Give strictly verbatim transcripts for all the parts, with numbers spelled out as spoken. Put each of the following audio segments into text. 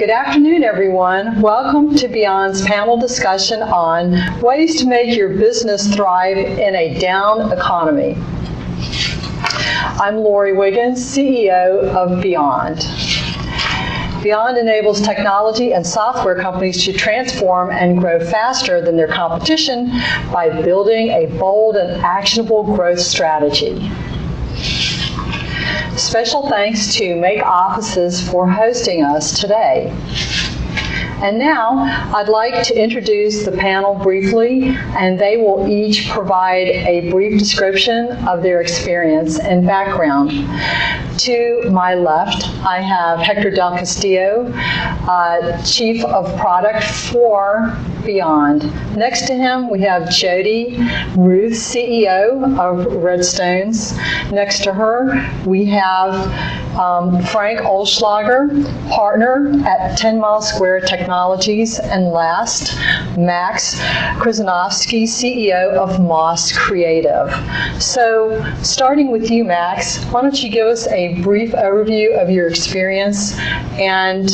Good afternoon, everyone. Welcome to Beyond's panel discussion on ways to make your business thrive in a down economy. I'm Laurie Wiggins, C E O of Beyond. Beyond enables technology and software companies to transform and grow faster than their competition by building a bold and actionable growth strategy. Special thanks to Make Offices for hosting us today. And now, I'd like to introduce the panel briefly, and they will each provide a brief description of their experience and background. To my left, I have Hector Del Castillo, uh, Chief of Product for Beyond. Next to him, we have Jody Ruth, C E O of Redstones. Next to her, we have um, Frank Oelschlager, partner at ten mile square Technologies. And last, Max Kryzhanovskiy, C E O of M O S Creative. So, starting with you, Max, why don't you give us a brief overview of your experience and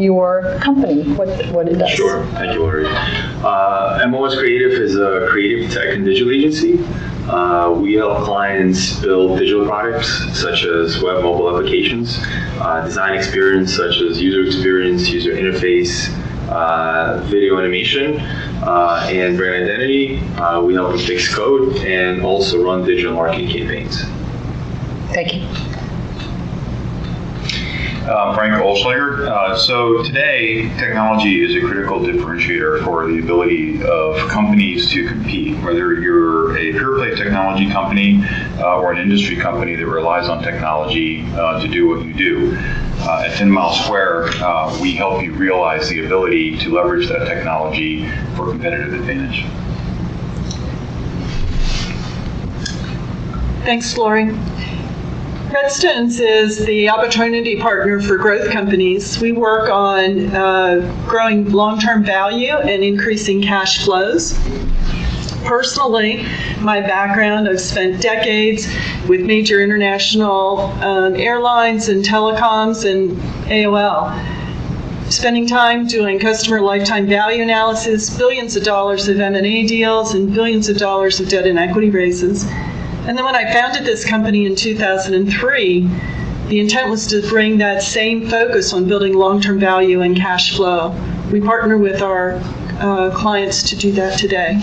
your company, what, what it does. Sure. Thank you, Laurie. Uh, M O S Creative is a creative tech and digital agency. Uh, we help clients build digital products such as web mobile applications, uh, design experience such as user experience, user interface, uh, video animation, uh, and brand identity. Uh, we help them fix code and also run digital marketing campaigns. Thank you. Uh, Frank Oelschlager. Uh, so today, technology is a critical differentiator for the ability of companies to compete. Whether you're a pure play technology company uh, or an industry company that relies on technology uh, to do what you do. Uh, at ten mile square, uh, we help you realize the ability to leverage that technology for competitive advantage. Thanks, Laurie. Redstones is the opportunity partner for growth companies. We work on uh, growing long-term value and increasing cash flows. Personally, my background, I've spent decades with major international um, airlines and telecoms and A O L. Spending time doing customer lifetime value analysis, billions of dollars of M and A deals, and billions of dollars of debt and equity raises. And then when I founded this company in two thousand three, the intent was to bring that same focus on building long-term value and cash flow. We partner with our uh, clients to do that today.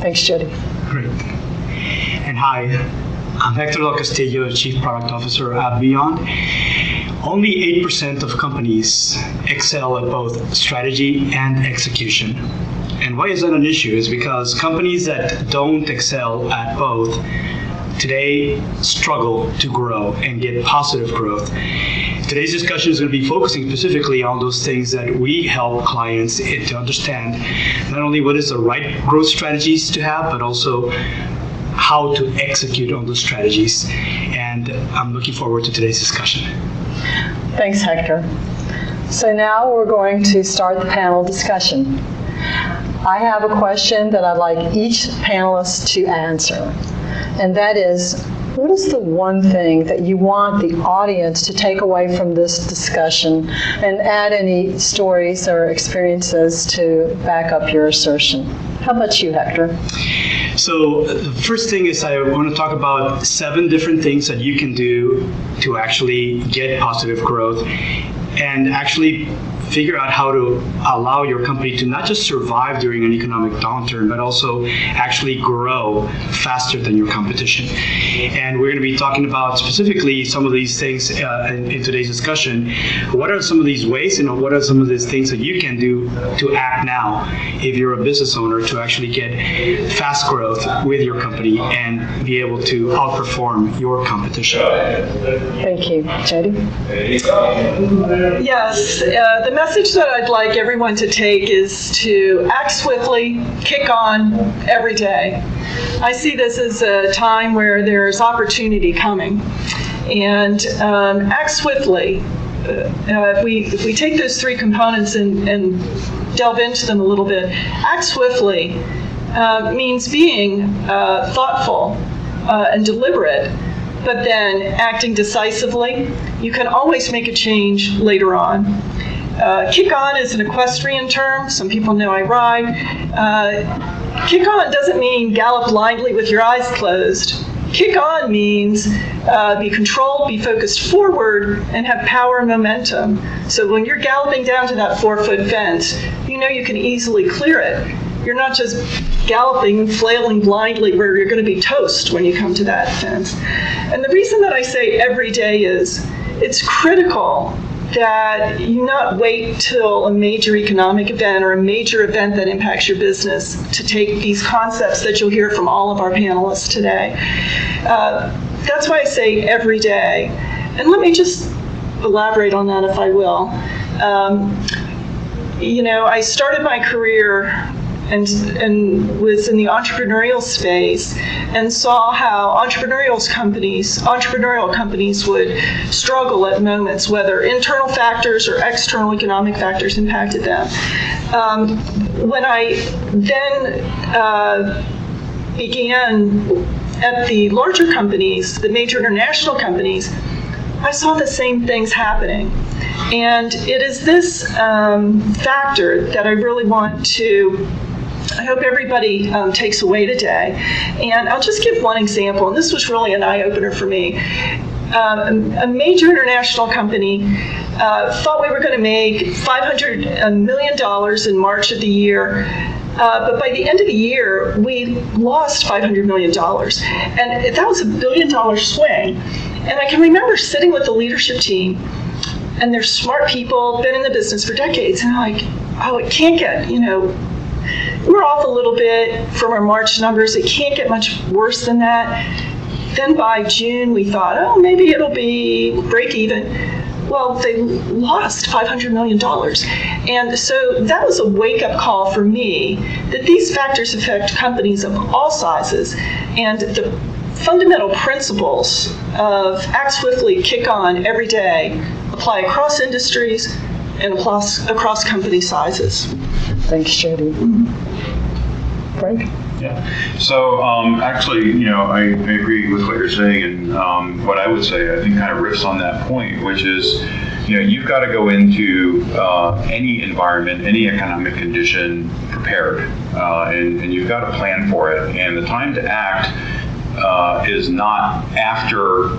Thanks, Jody. Great. And hi, I'm Hector Del Castillo, Chief Product Officer at Beyond. Only eight percent of companies excel at both strategy and execution. And why is that an issue? Is because companies that don't excel at both today struggle to grow and get positive growth. Today's discussion is going to be focusing specifically on those things that we help clients to understand, not only what is the right growth strategies to have, but also how to execute on those strategies. And I'm looking forward to today's discussion. Thanks, Hector. So now we're going to start the panel discussion. I have a question that I'd like each panelist to answer. And that is, what is the one thing that you want the audience to take away from this discussion, and add any stories or experiences to back up your assertion? How about you, Hector? So the first thing is I want to talk about seven different things that you can do to actually get positive growth and actually figure out how to allow your company to not just survive during an economic downturn, but also actually grow faster than your competition. And we're going to be talking about specifically some of these things uh, in, in today's discussion. What are some of these ways, and you know, what are some of these things that you can do to act now if you're a business owner to actually get fast growth with your company and be able to outperform your competition? Thank you. Jody? Yes. Uh, the The message that I'd like everyone to take is to act swiftly, kick on every day. I see this as a time where there's opportunity coming, and um, act swiftly. Uh, if, we, if we take those three components and, and delve into them a little bit, act swiftly uh, means being uh, thoughtful uh, and deliberate, but then acting decisively. You can always make a change later on. Uh, kick on is an equestrian term. Some people know I ride. Uh, kick on doesn't mean gallop blindly with your eyes closed. Kick on means uh, be controlled, be focused forward, and have power and momentum. So when you're galloping down to that four-foot fence, you know you can easily clear it. You're not just galloping, flailing blindly where you're going to be toast when you come to that fence. And the reason that I say every day is it's critical that you not wait till a major economic event or a major event that impacts your business to take these concepts that you'll hear from all of our panelists today. Uh, that's why I say every day. And let me just elaborate on that if I will. Um, you know, I started my career and, and was in the entrepreneurial space and saw how entrepreneurial companies, entrepreneurial companies would struggle at moments, whether internal factors or external economic factors impacted them. Um, when I then uh, began at the larger companies, the major international companies, I saw the same things happening. And it is this um, factor that I really want to I hope everybody um, takes away today. And I'll just give one example, and this was really an eye-opener for me. Um, a major international company uh, thought we were going to make five hundred million dollars in March of the year, uh, but by the end of the year, we lost five hundred million dollars. And that was a billion-dollar swing. And I can remember sitting with the leadership team, and they're smart people, been in the business for decades, and I'm like, oh, it can't get, you know, we're off a little bit from our March numbers. It can't get much worse than that. Then by June, we thought, oh, maybe it'll be break even. Well, they lost five hundred million dollars. And so that was a wake-up call for me that these factors affect companies of all sizes. And the fundamental principles of act swiftly, kick on every day, apply across industries and across, across company sizes. Thanks, Jody. Mm-hmm. Frank? Yeah. So um, actually, you know, I, I agree with what you're saying, and um, what I would say, I think, kind of riffs on that point, which is, you know, you've got to go into uh, any environment, any economic condition prepared, uh, and, and you've got to plan for it. And the time to act uh, is not after.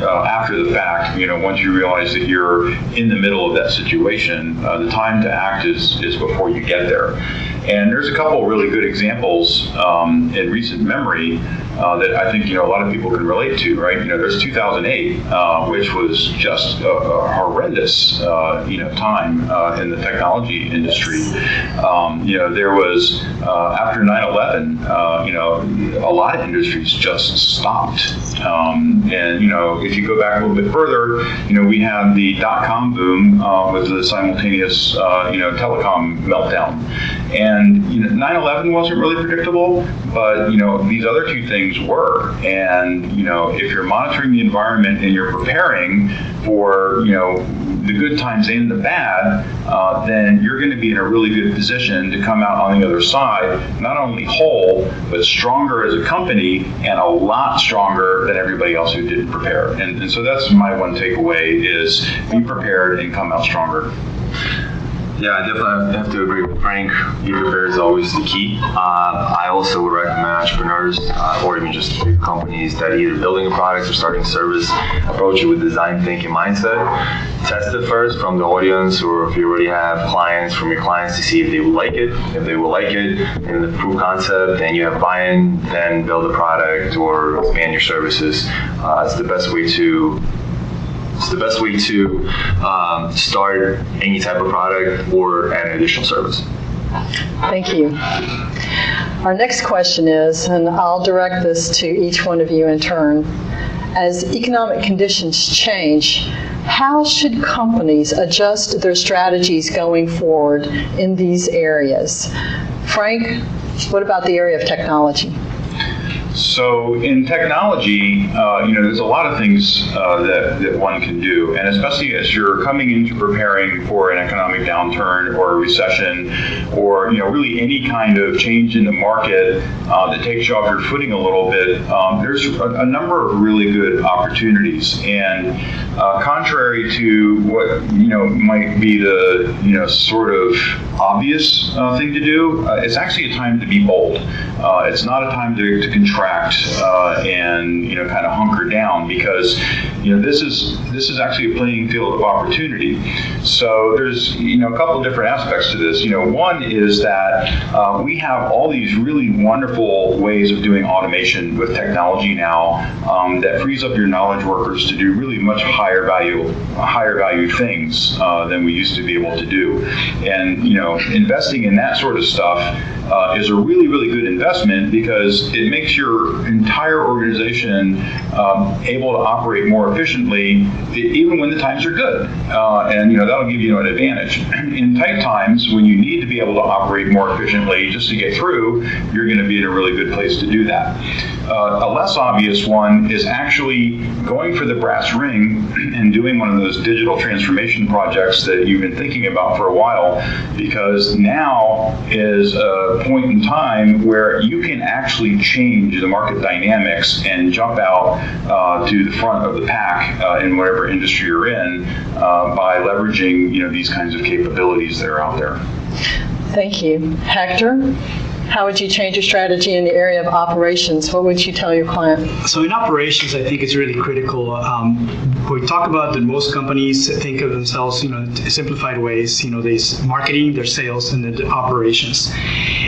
Uh, after the fact, you know, once you realize that you're in the middle of that situation, uh, the time to act is, is before you get there. And there's a couple of really good examples um, in recent memory uh, that I think, you know, a lot of people can relate to, right? You know, there's two thousand eight, uh, which was just a, a horrendous, uh, you know, time uh, in the technology industry. Um, you know, there was, uh, after nine eleven, uh, you know, a lot of industries just stopped. Um, and, you know, if you go back a little bit further, you know, we had the dot-com boom uh, with the simultaneous, uh, you know, telecom meltdown. And you know, nine eleven wasn't really predictable, but you know, these other two things were. And you know, if you're monitoring the environment and you're preparing for, you know, the good times and the bad, uh, then you're going to be in a really good position to come out on the other side, not only whole, but stronger as a company and a lot stronger than everybody else who didn't prepare. And, and so that's my one takeaway is be prepared and come out stronger. Yeah, I definitely have to agree with Frank. Be prepared is always the key. Uh, I also would recommend entrepreneurs uh, or even just big companies that are either building a product or starting a service, approach it with design thinking mindset. Test it first from the audience, or if you already have clients, from your clients to see if they would like it. If they will like it, and the proof concept, and you have buy-in, then build a product or expand your services. Uh, it's the best way to It's the best way to um, start any type of product or an additional service. Thank you. Our next question is, and I'll direct this to each one of you in turn, as economic conditions change, how should companies adjust their strategies going forward in these areas? Frank, what about the area of technology? So in technology, uh, you know, there's a lot of things uh, that, that one can do, and especially as you're coming into preparing for an economic downturn or a recession, or, you know, really any kind of change in the market uh, that takes you off your footing a little bit, um, there's a, a number of really good opportunities. And uh, contrary to what, you know, might be the, you know, sort of obvious uh, thing to do, uh, it's actually a time to be bold. Uh, it's not a time to, to contract Uh, and, you know, kind of hunker down, because, you know, this is this is actually a playing field of opportunity. So there's, you know, a couple different aspects to this. You know, one is that uh, we have all these really wonderful ways of doing automation with technology now um, that frees up your knowledge workers to do really much higher value, higher value things uh, than we used to be able to do. And, you know, investing in that sort of stuff uh, is a really, really good investment, because it makes your entire organization um, able to operate more efficiently, even when the times are good. Uh, and, you know, that'll give you an advantage. In tight times, when you need to be able to operate more efficiently just to get through, you're going to be in a really good place to do that. Uh, a less obvious one is actually going for the brass ring and doing one of those digital transformation projects that you've been thinking about for a while, because now is a point in time where you can actually change the market dynamics and jump out uh, to the front of the pack uh, in whatever industry you're in uh, by leveraging, you know, these kinds of capabilities that are out there. Thank you. Hector, how would you change your strategy in the area of operations? What would you tell your client? So in operations, I think it's really critical. Um, we talk about that most companies think of themselves, you know, in simplified ways. You know, they marketing, their sales, and the operations.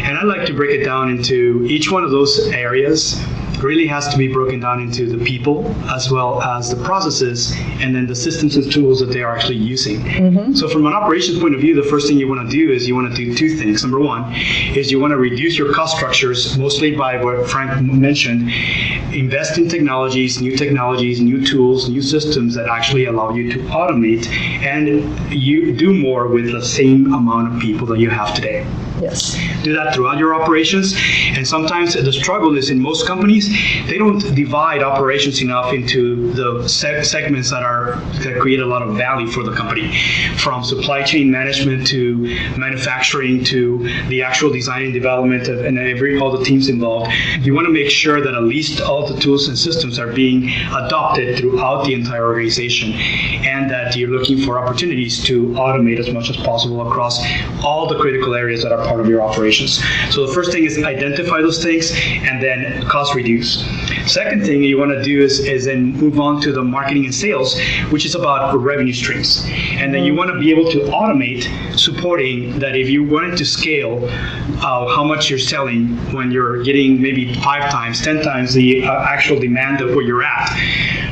And I like to break it down into each one of those areas. Really has to be broken down into the people as well as the processes, and then the systems and tools that they are actually using. Mm-hmm. So from an operations point of view, the first thing you want to do is you want to do two things. Number one is you want to reduce your cost structures, mostly by what Frank mentioned, invest in technologies, new technologies, new tools, new systems that actually allow you to automate, and you do more with the same amount of people that you have today. Yes. Do that throughout your operations. And sometimes the struggle is in most companies, they don't divide operations enough into the se segments that are that create a lot of value for the company, from supply chain management to manufacturing to the actual design and development of, and every all the teams involved. You want to make sure that at least all the tools and systems are being adopted throughout the entire organization, and that you're looking for opportunities to automate as much as possible across all the critical areas that are part of your operations. So the first thing is identify those things and then cost reduce. Second thing you want to do is, is then move on to the marketing and sales, which is about revenue streams. And then you want to be able to automate supporting that. If you wanted to scale uh, how much you're selling when you're getting maybe five times, ten times the uh, actual demand of where you're at,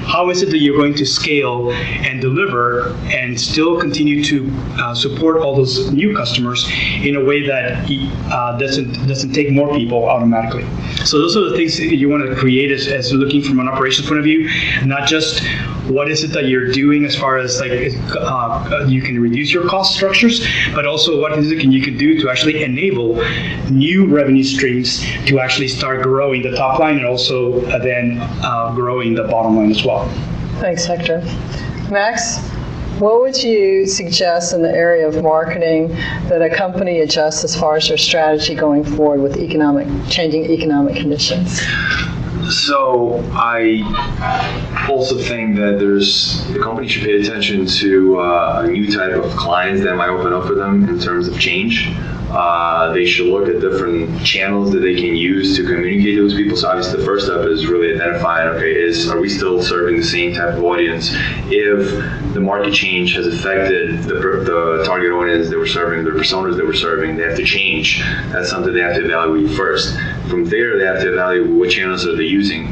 how is it that you're going to scale and deliver and still continue to uh, support all those new customers in a way that uh, doesn't, doesn't take more people automatically? So those are the things that you want to create as, as looking from an operations point of view, not just what is it that you're doing as far as like uh, you can reduce your cost structures, but also what is it can you can do to actually enable new revenue streams to actually start growing the top line and also uh, then uh, growing the bottom line as well. Thanks, Hector. Max, what would you suggest in the area of marketing that a company adjusts as far as their strategy going forward with economic changing economic conditions? So I also think that there's the company should pay attention to uh, a new type of clients that might open up for them in terms of change. Uh, they should look at different channels that they can use to communicate to those people. So obviously the first step is really identifying, okay, is, are we still serving the same type of audience? If the market change has affected the, the target audience that we're serving, the personas that we're serving, they have to change. That's something they have to evaluate first. From there, they have to evaluate what channels are they using.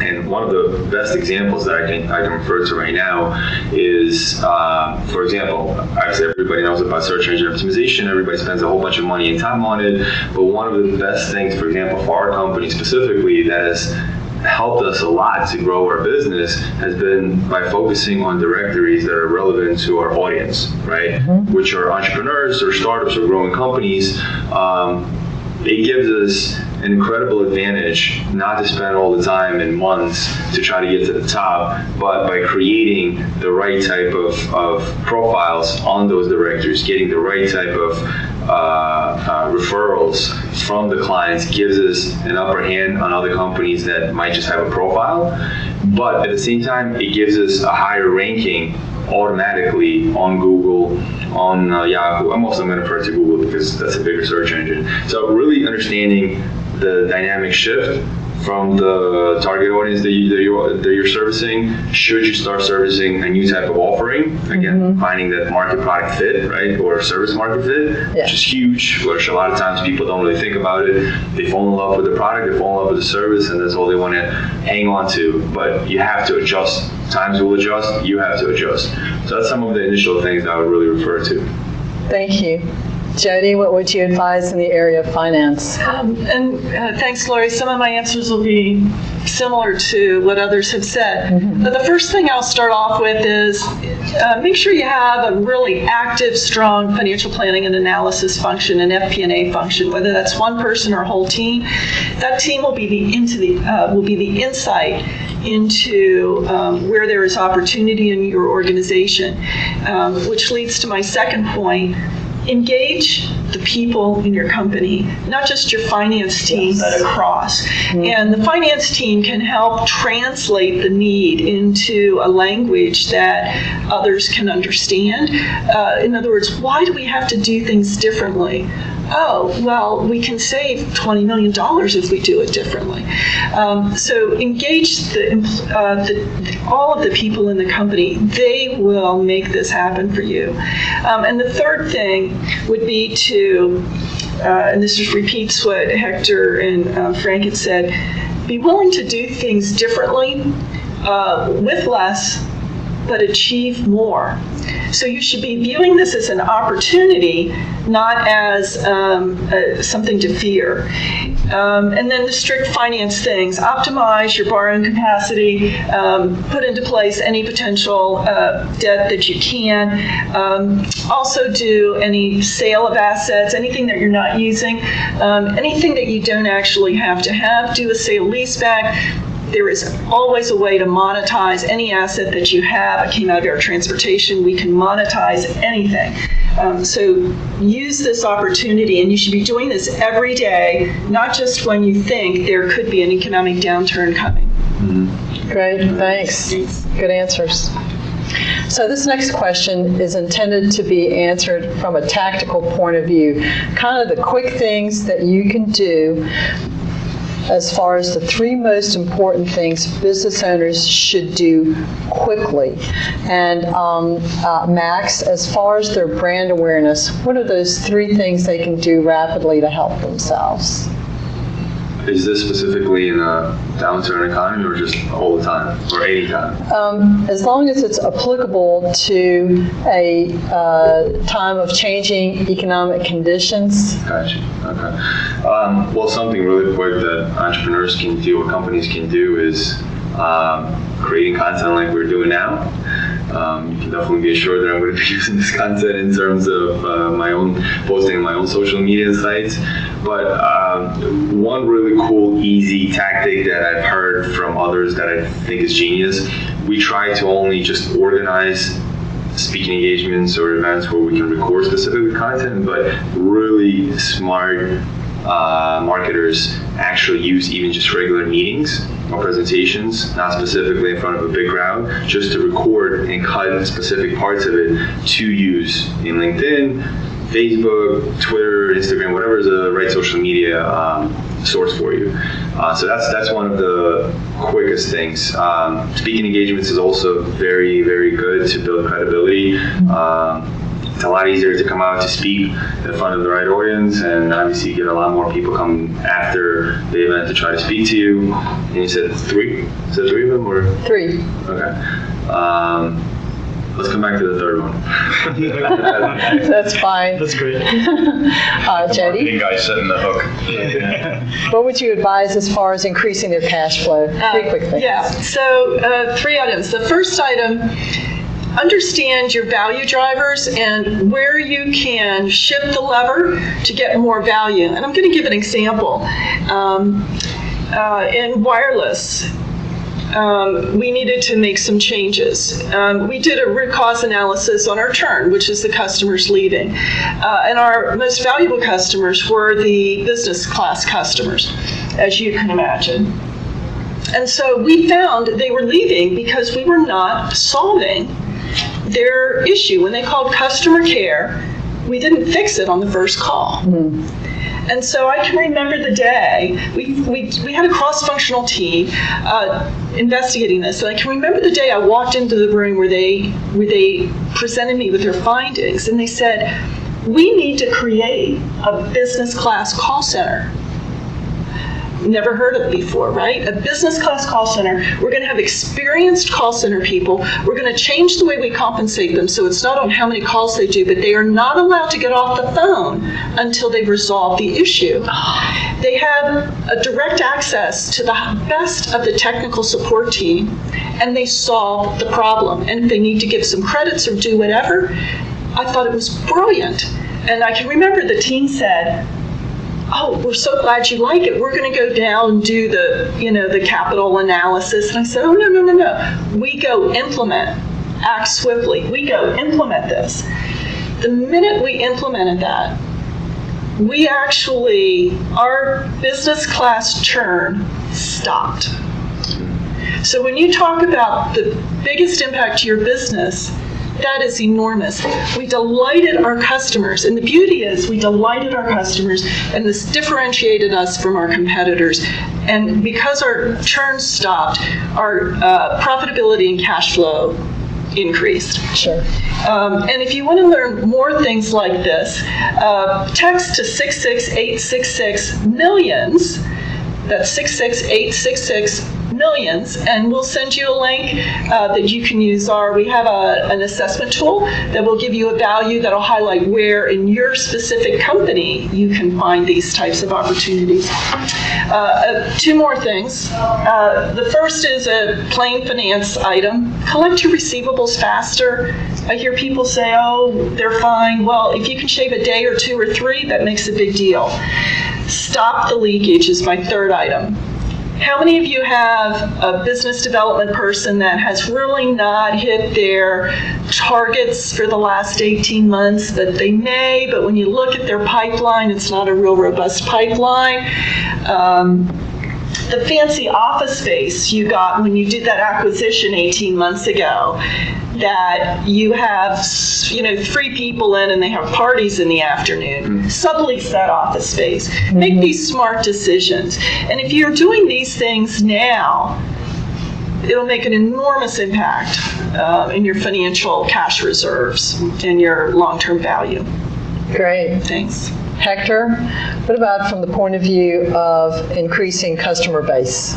And one of the best examples that I can, I can refer to right now is, uh, for example, obviously everybody knows about search engine optimization. Everybody spends a whole bunch of money and time on it. But one of the best things, for example, for our company specifically, that is helped us a lot to grow our business has been by focusing on directories that are relevant to our audience, right? Mm-hmm. Which are entrepreneurs or startups or growing companies. Um, it gives us an incredible advantage not to spend all the time in months to try to get to the top, but by creating the right type of, of profiles on those directors, getting the right type of uh, uh, referrals from the clients gives us an upper hand on other companies that might just have a profile. But at the same time, it gives us a higher ranking automatically on Google, on uh, Yahoo. I'm also going to refer to Google because that's a bigger search engine. So really understanding the dynamic shift from the target audience that, you, that, you're, that you're servicing, should you start servicing a new type of offering? Again, mm-hmm. finding that market product fit, right? Or service market fit, yeah. which is huge, which a lot of times people don't really think about it. They fall in love with the product, they fall in love with the service, and that's all they want to hang on to. But you have to adjust. Times will adjust, you have to adjust. So that's some of the initial things I would really refer to. Thank you. Jody, what would you advise in the area of finance? Um, and uh, thanks, Laurie. Some of my answers will be similar to what others have said. Mm-hmm. But the first thing I'll start off with is uh, make sure you have a really active, strong financial planning and analysis function and F P and A function, whether that's one person or a whole team. That team will be the into the uh, will be the insight into um, where there is opportunity in your organization, um, which leads to my second point. Engage the people in your company, not just your finance team, yes. but across. Mm-hmm. And the finance team can help translate the need into a language that others can understand. Uh, in other words, why do we have to do things differently? Oh, well, we can save twenty million dollars if we do it differently. Um, so engage the, uh, the, the, all of the people in the company. They will make this happen for you. Um, and the third thing would be to, uh, and this just repeats what Hector and uh, Frank had said, be willing to do things differently, uh, with less, but achieve more. So you should be viewing this as an opportunity, not as um, uh, something to fear. Um, and then the strict finance things, optimize your borrowing capacity, um, put into place any potential uh, debt that you can. Um, also do any sale of assets, anything that you're not using, um, anything that you don't actually have to have, do a sale leaseback. There is always a way to monetize any asset that you have. It came out of air transportation. We can monetize anything. Um, so use this opportunity, and you should be doing this every day, not just when you think there could be an economic downturn coming. Mm-hmm. Great, thanks. Good answers. So this next question is intended to be answered from a tactical point of view, kind of the quick things that you can do as far as the three most important things business owners should do quickly. And um, uh, Max, as far as their brand awareness, what are those three things they can do rapidly to help themselves? Is this specifically in a downturn economy or just all the time or any time? Um, as long as it's applicable to a uh, time of changing economic conditions. Gotcha. Okay. Um, well, something really quick that entrepreneurs can do or companies can do is um, creating content like we're doing now. Um, you can definitely be assured that I'm going to be using this content in terms of uh, my own posting, my own social media sites. But um, one really cool, easy tactic that I've heard from others that I think is genius, we try to only just organize speaking engagements or events where we can record specific content, but really smart uh, marketers actually use even just regular meetings or presentations, not specifically in front of a big crowd, just to record and cut specific parts of it to use in LinkedIn, Facebook, Twitter, Instagram, whatever is the right social media um, source for you. Uh, so that's that's one of the quickest things. Um, speaking engagements is also very, very good to build credibility. Um, It's a lot easier to come out to speak in front of the right audience, and obviously you get a lot more people come after the event to try to speak to you. And you said three? Is that three of them? Or? Three. Okay. Um, let's come back to the third one. That's fine. That's great. uh, Jody? Marketing guy setting the hook. Yeah. What would you advise as far as increasing their cash flow? Three uh, quick things. Yeah, so uh, three items. The first item understand your value drivers and where you can shift the lever to get more value. And I'm going to give an example. Um, uh, in wireless, Um, we needed to make some changes. Um, we did a root cause analysis on our churn, which is the customers leaving. Uh, and our most valuable customers were the business class customers, as you can imagine. And so we found they were leaving because we were not solving their issue. When they called customer care, we didn't fix it on the first call. Mm-hmm. And so I can remember the day, we, we, we had a cross-functional team uh, investigating this, and I can remember the day I walked into the room where they, where they presented me with their findings, and they said, we need to create a business class call center. Never heard of before, right? A business class call center. We're going to have experienced call center people. We're going to change the way we compensate them so it's not on how many calls they do, but they are not allowed to get off the phone until they've resolved the issue. They have a direct access to the best of the technical support team, and they solve the problem. And if they need to give some credits or do whatever, I thought it was brilliant. And I can remember the team said, oh, we're so glad you like it. We're going to go down and do the, you know, the capital analysis. And I said, oh, no, no, no, no. We go implement, act swiftly. We go implement this. The minute we implemented that, we actually, our business class churn stopped. So when you talk about the biggest impact to your business, that is enormous. We delighted our customers, and the beauty is we delighted our customers, and this differentiated us from our competitors. And because our churn stopped, our uh, profitability and cash flow increased. Sure. Um, and if you want to learn more things like this, uh, text to six six eight six six millions. That's six six eight six six. Millions, and we'll send you a link uh, that you can use. Our, we have a, an assessment tool that will give you a value that will highlight where in your specific company you can find these types of opportunities. Uh, uh, two more things. Uh, the first is a plain finance item. Collect your receivables faster. I hear people say, oh, they're fine. Well, if you can shave a day or two or three, that makes a big deal. Stop the leakage is my third item. How many of you have a business development person that has really not hit their targets for the last eighteen months, that they may, but when you look at their pipeline, it's not a real robust pipeline? Um, the fancy office space you got when you did that acquisition eighteen months ago, that you have, you know, three people in and they have parties in the afternoon. Mm-hmm. Sublease that office space. Mm-hmm. Make these smart decisions. And if you're doing these things now, it'll make an enormous impact uh, in your financial cash reserves and your long-term value. Great. Thanks. Hector, what about from the point of view of increasing customer base?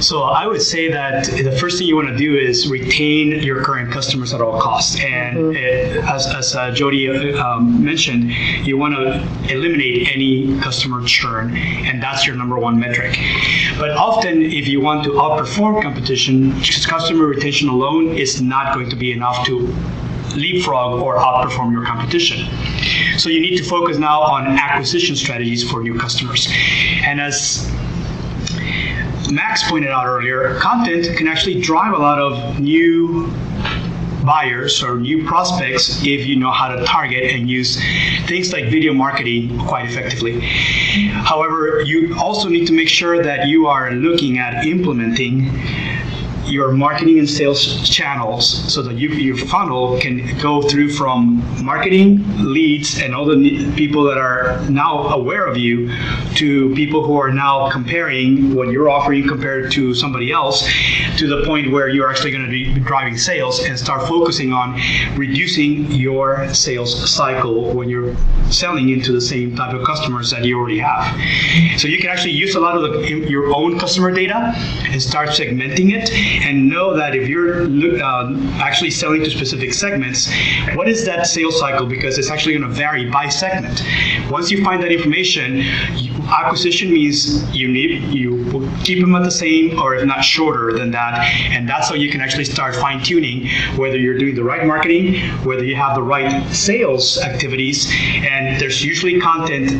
So I would say that the first thing you want to do is retain your current customers at all costs. And mm-hmm. it, as, as uh, Jody um, mentioned, you want to eliminate any customer churn, and that's your number one metric. But often, if you want to outperform competition, customer retention alone is not going to be enough to leapfrog or outperform your competition. So you need to focus now on acquisition strategies for new customers. And as Max pointed out earlier, content can actually drive a lot of new buyers or new prospects if you know how to target and use things like video marketing quite effectively. However, you also need to make sure that you are looking at implementing your marketing and sales channels so that you, your funnel can go through from marketing, leads, and all the people that are now aware of you to people who are now comparing what you're offering compared to somebody else, to the point where you're actually going to be driving sales and start focusing on reducing your sales cycle when you're selling into the same type of customers that you already have. So you can actually use a lot of the, your own customer data and start segmenting it and know that if you're uh, actually selling to specific segments, what is that sales cycle, because it's actually going to vary by segment. Once you find that information, you, acquisition means you need you keep them at the same or if not shorter than that, and that's how you can actually start fine-tuning whether you're doing the right marketing, whether you have the right sales activities, and there's usually content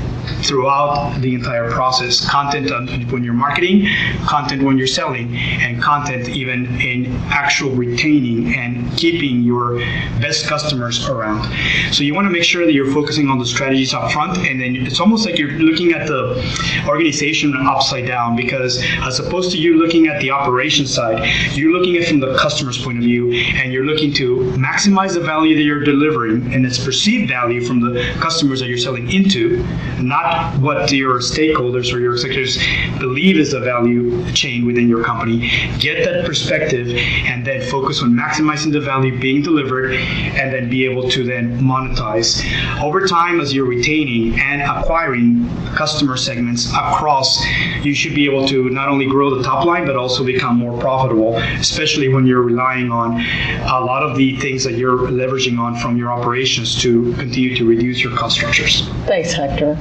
throughout the entire process. Content on, when you're marketing, content when you're selling, and content even in actual retaining and keeping your best customers around. So you want to make sure that you're focusing on the strategies up front, and then it's almost like you're looking at the organization upside down, because as opposed to you looking at the operations side, you're looking at it from the customer's point of view, and you're looking to maximize the value that you're delivering and its perceived value from the customers that you're selling into, not what your stakeholders or your executives believe is the value chain within your company. Get that perspective and then focus on maximizing the value being delivered, and then be able to then monetize over time as you're retaining and acquiring customer segments across. You should be able to not only grow the top line but also become more profitable, especially when you're relying on a lot of the things that you're leveraging on from your operations to continue to reduce your cost structures. Thanks, Hector.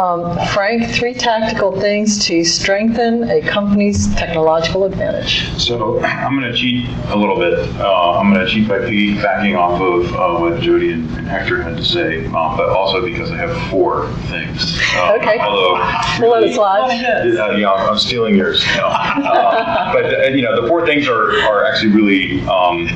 Um, Frank, three tactical things to strengthen a company's technological advantage. So I'm going to cheat a little bit. Uh, I'm going to cheat by piggybacking off of uh, what Jody and Hector had to say, um, but also because I have four things. Uh, okay. Although, we'll let it slide. Uh, yeah, I'm stealing yours. You know. uh, but you know, the four things are, are actually really um,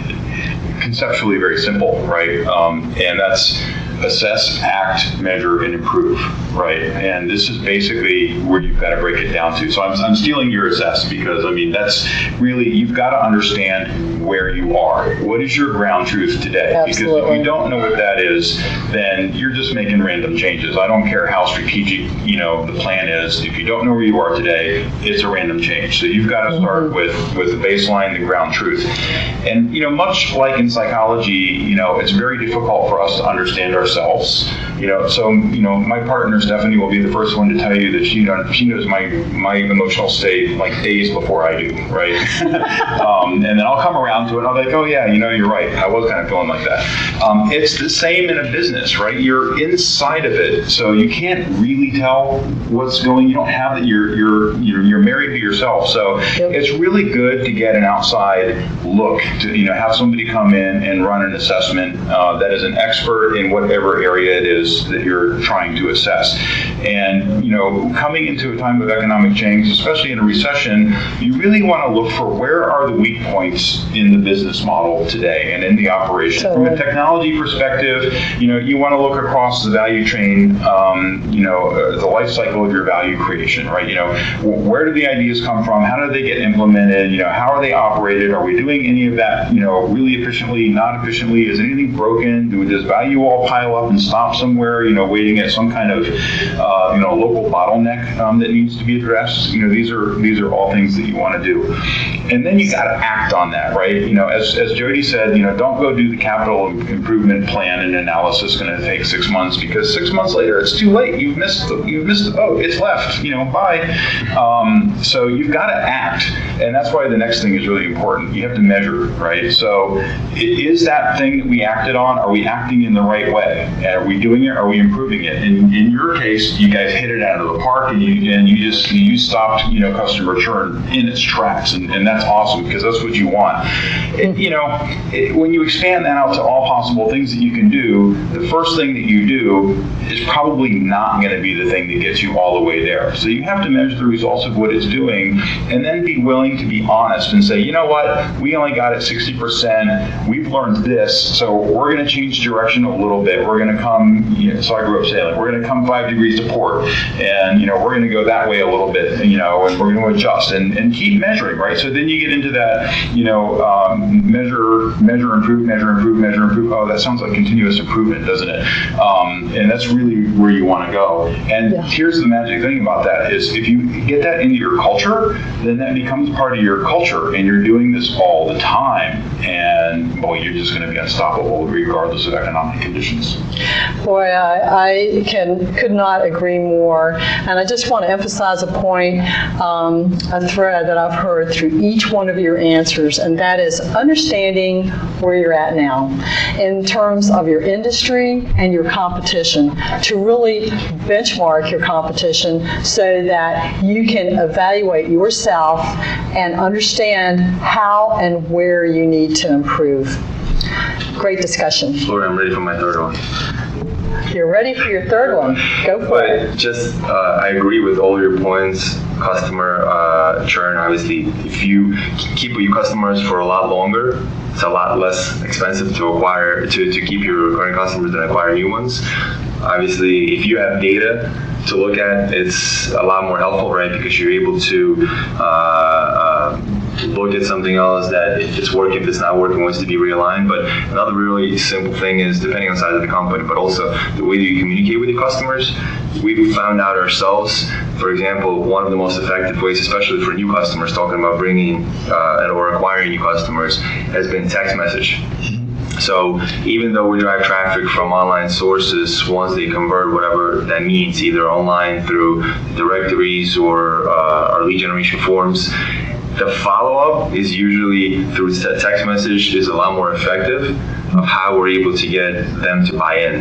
conceptually very simple, right? Um, and that's assess, act, measure, and improve, right? And this is basically where you've got to break it down to. So I'm, I'm stealing your assess, because I mean, that's really, you've got to understand where you are. What is your ground truth today? Absolutely. Because if you don't know what that is, then you're just making random changes. I don't care how strategic, you know, the plan is. If you don't know where you are today, it's a random change. So you've got to start mm-hmm. with, with the baseline, the ground truth. And, you know, much like in psychology, you know, it's very difficult for us to understand our ourselves, you know. So, you know, my partner Stephanie will be the first one to tell you that she knows, she knows my my emotional state like days before I do, right? um, and then I'll come around to it. And I'll be like, oh yeah, you know, you're right. I was kind of feeling like that. Um, it's the same in a business, right? You're inside of it, so you can't really tell what's going. You don't have that. You're you're you're, you're married to yourself, so yep. It's really good to get an outside look. To you know, have somebody come in and run an assessment uh, that is an expert in whatever area it is that you're trying to assess. And, you know, coming into a time of economic change, especially in a recession, you really want to look for where are the weak points in the business model today and in the operation. Totally. From a technology perspective, you know, you want to look across the value chain, um, you know, uh, the life cycle of your value creation, right? You know, where do the ideas come from? How do they get implemented? You know, how are they operated? Are we doing any of that, you know, really efficiently, not efficiently? Is anything broken? Do, does value all pile up and stop somewhere, you know, waiting at some kind of, uh, you know, local bottleneck um, that needs to be addressed. You know, these are these are all things that you want to do, and then you got to act on that, right? You know, as as Jody said, you know, don't go do the capital improvement plan and analysis going to take six months because six months later it's too late. You've missed the, you've missed the boat. It's left. You know, bye. Um, so you've got to act, and that's why the next thing is really important. You have to measure, right? So is that thing that we acted on? Are we acting in the right way? Are we doing it? Are we improving it? In, in your case, you guys hit it out of the park, and you and you just you stopped, you know, customer churn in its tracks, and, and that's awesome because that's what you want. It, you know, it, when you expand that out to all possible things that you can do, the first thing that you do is probably not going to be the thing that gets you all the way there. So you have to measure the results of what it's doing, and then be willing to be honest and say, you know what, we only got it sixty percent. We've learned this, so we're going to change direction a little bit. We're going to come, you know, so I grew up sailing, we're going to come five degrees to port, and, you know, we're going to go that way a little bit, you know, and we're going to adjust and, and keep measuring, right? So then you get into that, you know, um, measure, measure, improve, measure, improve, measure, improve. Oh, that sounds like continuous improvement, doesn't it? Um, and that's really where you want to go. And yeah. Here's the magic thing about that is if you get that into your culture, then that becomes part of your culture, and you're doing this all the time, and, well, you're just going to be unstoppable regardless of economic conditions. Boy, I, I can could not agree more. And I just want to emphasize a point, um, a thread that I've heard through each one of your answers, and that is understanding where you're at now in terms of your industry and your competition, to really benchmark your competition so that you can evaluate yourself and understand how and where you need to improve. Great discussion. Laurie, I'm ready for my third one. You're ready for your third one. Go for but it. Just, uh, I agree with all your points. Customer uh, churn, obviously, if you keep your customers for a lot longer, it's a lot less expensive to acquire, to, to keep your current customers than acquire new ones. Obviously, if you have data to look at, it's a lot more helpful, right? Because you're able to uh, uh, look at something else that if it's working, if it's not working, wants to be realigned. But another really simple thing is, depending on the size of the company, but also the way that you communicate with your customers. We found out ourselves, for example, one of the most effective ways, especially for new customers, talking about bringing uh, or acquiring new customers, has been text message. So even though we drive traffic from online sources, once they convert, whatever that means, either online through directories or uh, our lead generation forms, the follow-up is usually through text message is a lot more effective of how we're able to get them to buy in.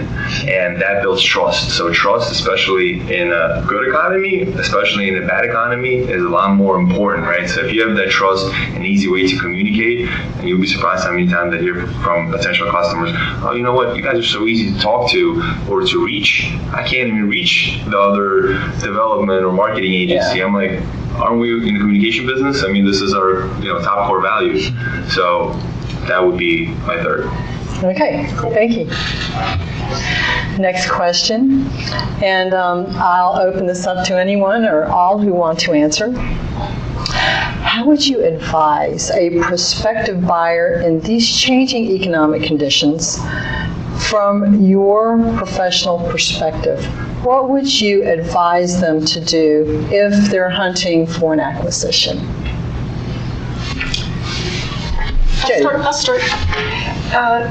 And that builds trust. So trust, especially in a good economy, especially in a bad economy, is a lot more important, right? So if you have that trust, an easy way to communicate, and you'll be surprised how many times I hear from potential customers, oh, you know what, you guys are so easy to talk to or to reach. I can't even reach the other development or marketing agency. Yeah. I'm like, aren't we in the communication business? I mean, this is our you know top core values. So that would be my third. Okay, cool. Thank you. Next question. And um, I'll open this up to anyone or all who want to answer. How would you advise a prospective buyer in these changing economic conditions from your professional perspective? What would you advise them to do if they're hunting for an acquisition? Jody. I'll start. Uh,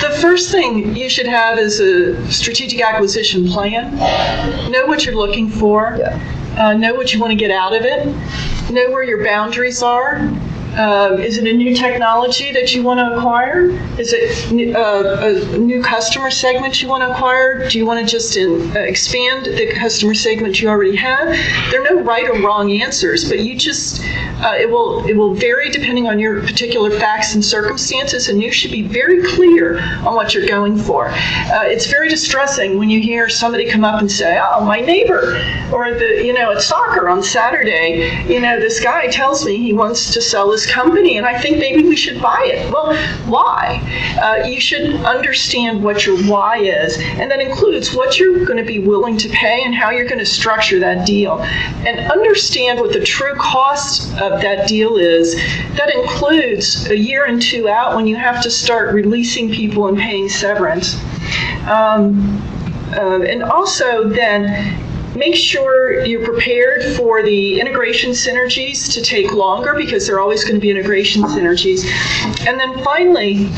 the first thing you should have is a strategic acquisition plan. Know what you're looking for. Yeah. Uh, know what you want to get out of it. Know where your boundaries are. Uh, is it a new technology that you want to acquire? Is it uh, a new customer segment you want to acquire? Do you want to just in, uh, expand the customer segment you already have? There are no right or wrong answers, but you just uh, it will it will vary depending on your particular facts and circumstances, and you should be very clear on what you're going for. Uh, it's very distressing when you hear somebody come up and say, "Oh, my neighbor," or the you know at soccer on Saturday, you know this guy tells me he wants to sell his company and I think maybe we should buy it. Well, why? Uh, you should understand what your why is, and that includes what you're going to be willing to pay and how you're going to structure that deal. And understand what the true cost of that deal is. That includes a year and two out when you have to start releasing people and paying severance. Um, uh, and also then make sure you're prepared for the integration synergies to take longer, because there are always going to be integration synergies. And then finally,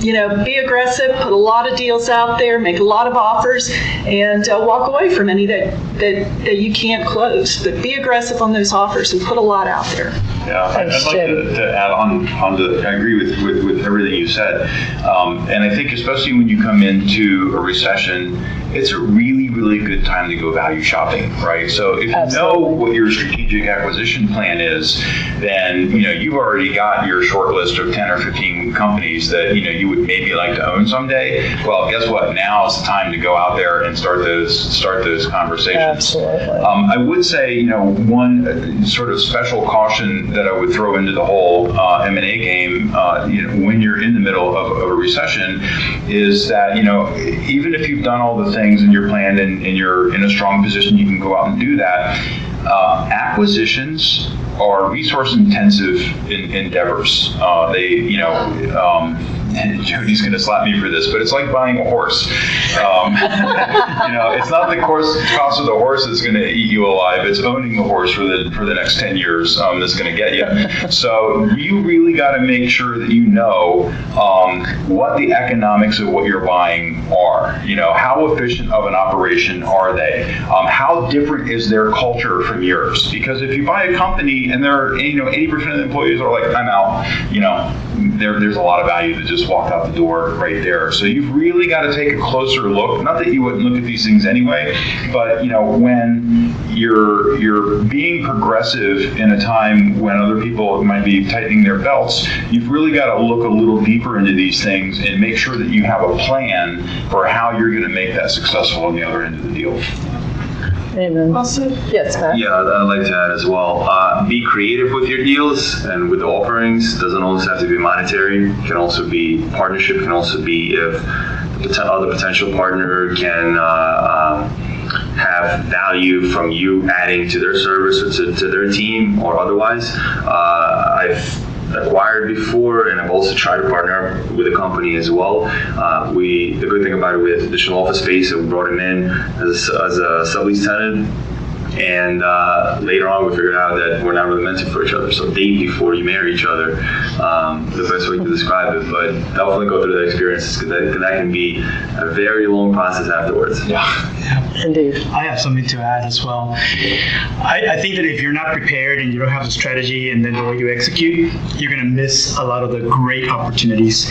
you know, be aggressive, put a lot of deals out there, make a lot of offers, and uh, walk away from any that, that, that you can't close. But be aggressive on those offers and put a lot out there. Yeah, Thanks, I'd like to, to add on, on to, I agree with, with, with everything you said. Um, and I think especially when you come into a recession, it's a really, really good time to go value shopping, right? So if Absolutely. You know what your strategic acquisition plan is, then, you know, you've already got your short list of ten or fifteen companies that, you know, you would maybe like to own someday. Well, guess what? Now is the time to go out there and start those, start those conversations. Absolutely. Um, I would say, you know, one sort of special caution that I would throw into the whole uh, M and A game, uh, you know, when you're in the middle of, of a recession, is that, you know, even if you've done all the things things in your plan and, and you're in a strong position, you can go out and do that. Uh, acquisitions are resource-intensive in, endeavors. Uh, they, you know, um, Jody's going to slap me for this, but it's like buying a horse. Um, you know, it's not the course, cost of the horse that's going to eat you alive. It's owning the horse for the for the next ten years um, that's going to get you. So you really got to make sure that you know um, what the economics of what you're buying are. You know, how efficient of an operation are they? Um, how different is their culture from yours? Because if you buy a company and they're, you know, eighty percent of the employees are like, I'm out, you know, there, there's a lot of value that just walked out the door right there. So you've really got to take a closer look. Not that you wouldn't look at these things anyway, but you know, when you're you're being progressive in a time when other people might be tightening their belts, you've really got to look a little deeper into these things and make sure that you have a plan for how you're going to make that successful on the other end of the deal. Amen. Also, yes, Matt. Yeah, I'd like to add as well. Uh, be creative with your deals and with the offerings. Doesn't always have to be monetary. Can also be partnership. Can also be if the other potential partner can uh, uh, have value from you adding to their service or to, to their team or otherwise. Uh, I've acquired before, and I've also tried to partner with a company as well. Uh, we the good thing about it, we had additional office space, so we brought him in as a, as a sublease tenant, and uh, later on we figured out that we're not really meant for each other. So date before you marry each other, um, the best way to describe it, but definitely go through that experience, because that, that can be a very long process afterwards. Yeah. Yeah, indeed. I have something to add as well. I, I think that if you're not prepared and you don't have a strategy and then the way you execute, you're going to miss a lot of the great opportunities.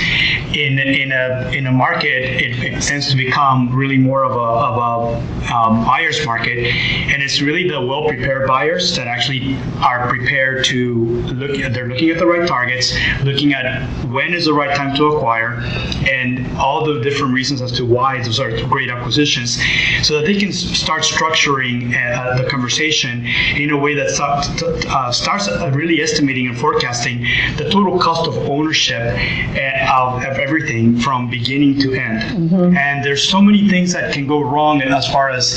In in a in a market, it, it tends to become really more of a, of a um, buyer's market, and it's really the well-prepared buyers that actually are prepared to look, they're looking at the right targets, looking at when is the right time to acquire, and all the different reasons as to why those are great acquisitions, so that they can start structuring uh, the conversation in a way that uh, starts really estimating and forecasting the total cost of ownership of, of everything from beginning to end. Mm-hmm. And there's so many things that can go wrong as far as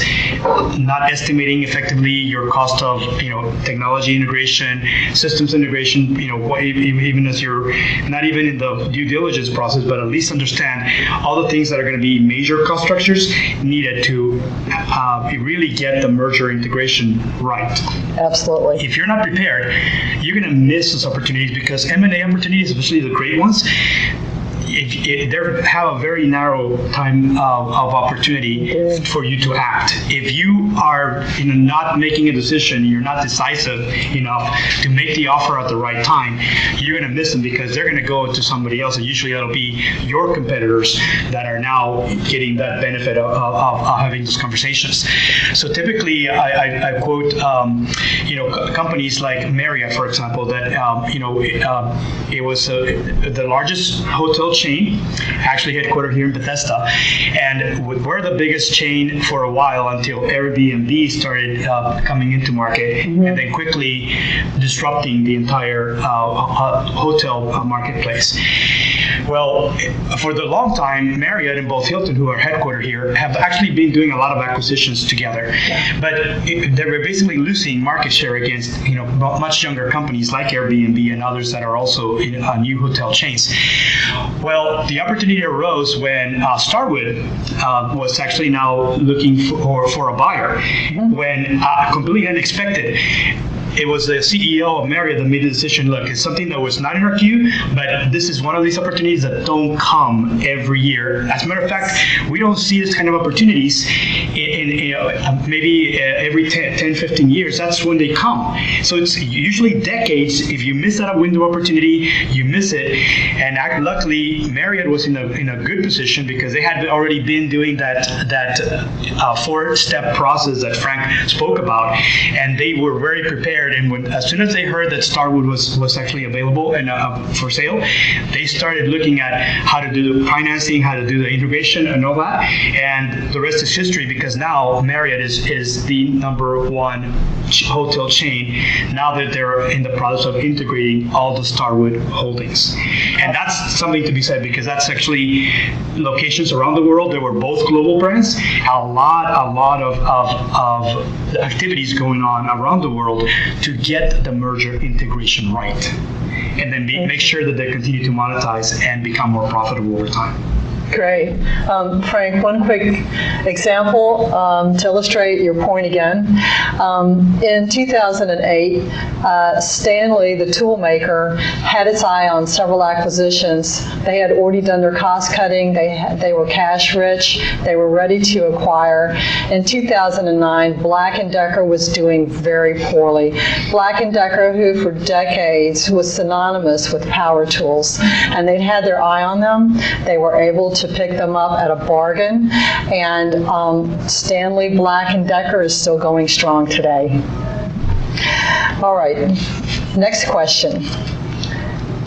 not estimating effectively your cost of, you know, technology integration, systems integration, you know, even as you're not even in the due diligence process, but at least understand all the things that are going to be major cost structures needed to uh, really get the merger integration right. Absolutely. If you're not prepared, you're going to miss those opportunities, because M and A opportunities, especially the great ones, If, if they have a very narrow time of, of opportunity yeah. for you to act. If you are, you know, not making a decision, you're not decisive enough to make the offer at the right time, you're going to miss them, because they're going to go to somebody else, and usually that'll be your competitors that are now getting that benefit of, of, of having those conversations. So typically, I, I, I quote, um, you know, co- companies like Marriott, for example, that um, you know, it, um, it was uh, the largest hotel chain, actually headquartered here in Bethesda, and we're the biggest chain for a while until Airbnb started uh, coming into market, mm-hmm. and then quickly disrupting the entire uh, hotel marketplace. Well, for the long time, Marriott and both Hilton, who are headquartered here, have actually been doing a lot of acquisitions together, yeah. but they were basically losing market share against, you know, much younger companies like Airbnb and others that are also in uh, new hotel chains. Well, the opportunity arose when uh, Starwood uh, was actually now looking for for a buyer, mm-hmm. when uh, completely unexpected. It was the C E O of Marriott that made the decision, look, it's something that was not in our queue, but this is one of these opportunities that don't come every year. As a matter of fact, we don't see this kind of opportunities in, in, in maybe every ten, fifteen years. That's when they come. So it's usually decades. If you miss that window opportunity, you miss it. And luckily, Marriott was in a, in a good position, because they had already been doing that, that uh, four-step process that Frank spoke about, and they were very prepared. And when, as soon as they heard that Starwood was, was actually available and uh, for sale, they started looking at how to do the financing, how to do the integration and all that. And the rest is history, because now Marriott is, is the number one hotel chain, now that they're in the process of integrating all the Starwood holdings. And that's something to be said, because that's actually locations around the world. They were both global brands. A lot, a lot of, of, of activities going on around the world to get the merger integration right, and then be, make sure that they continue to monetize and become more profitable over time. Great. Um, Frank, one quick example um, to illustrate your point again. Um, in two thousand eight, uh, Stanley, the tool maker, had its eye on several acquisitions. They had already done their cost cutting. They, they were cash rich. They were ready to acquire. In two thousand nine, Black and Decker was doing very poorly. Black and Decker, who for decades was synonymous with power tools, and they'd had their eye on them. They were able to pick them up at a bargain, and um, Stanley Black and Decker is still going strong today. All right, next question.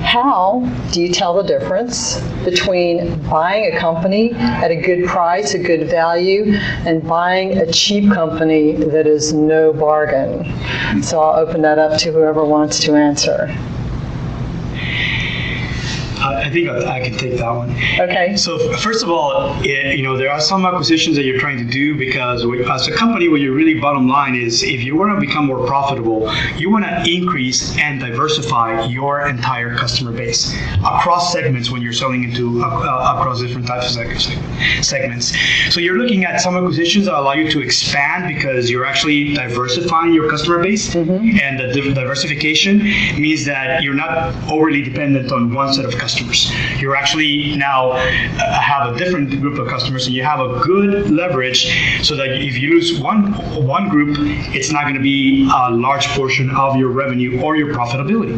How do you tell the difference between buying a company at a good price, a good value, and buying a cheap company that is no bargain? So I'll open that up to whoever wants to answer. I think I can take that one. Okay. So first of all, it, you know, there are some acquisitions that you're trying to do because as a company, what your really bottom line is, if you want to become more profitable, you want to increase and diversify your entire customer base across segments when you're selling into uh, across different types of segments. So you're looking at some acquisitions that allow you to expand because you're actually diversifying your customer base, mm-hmm. and the diversification means that you're not overly dependent on one set of customers. Customers. You're actually now uh, have a different group of customers, and you have a good leverage so that if you lose one one group, it's not going to be a large portion of your revenue or your profitability.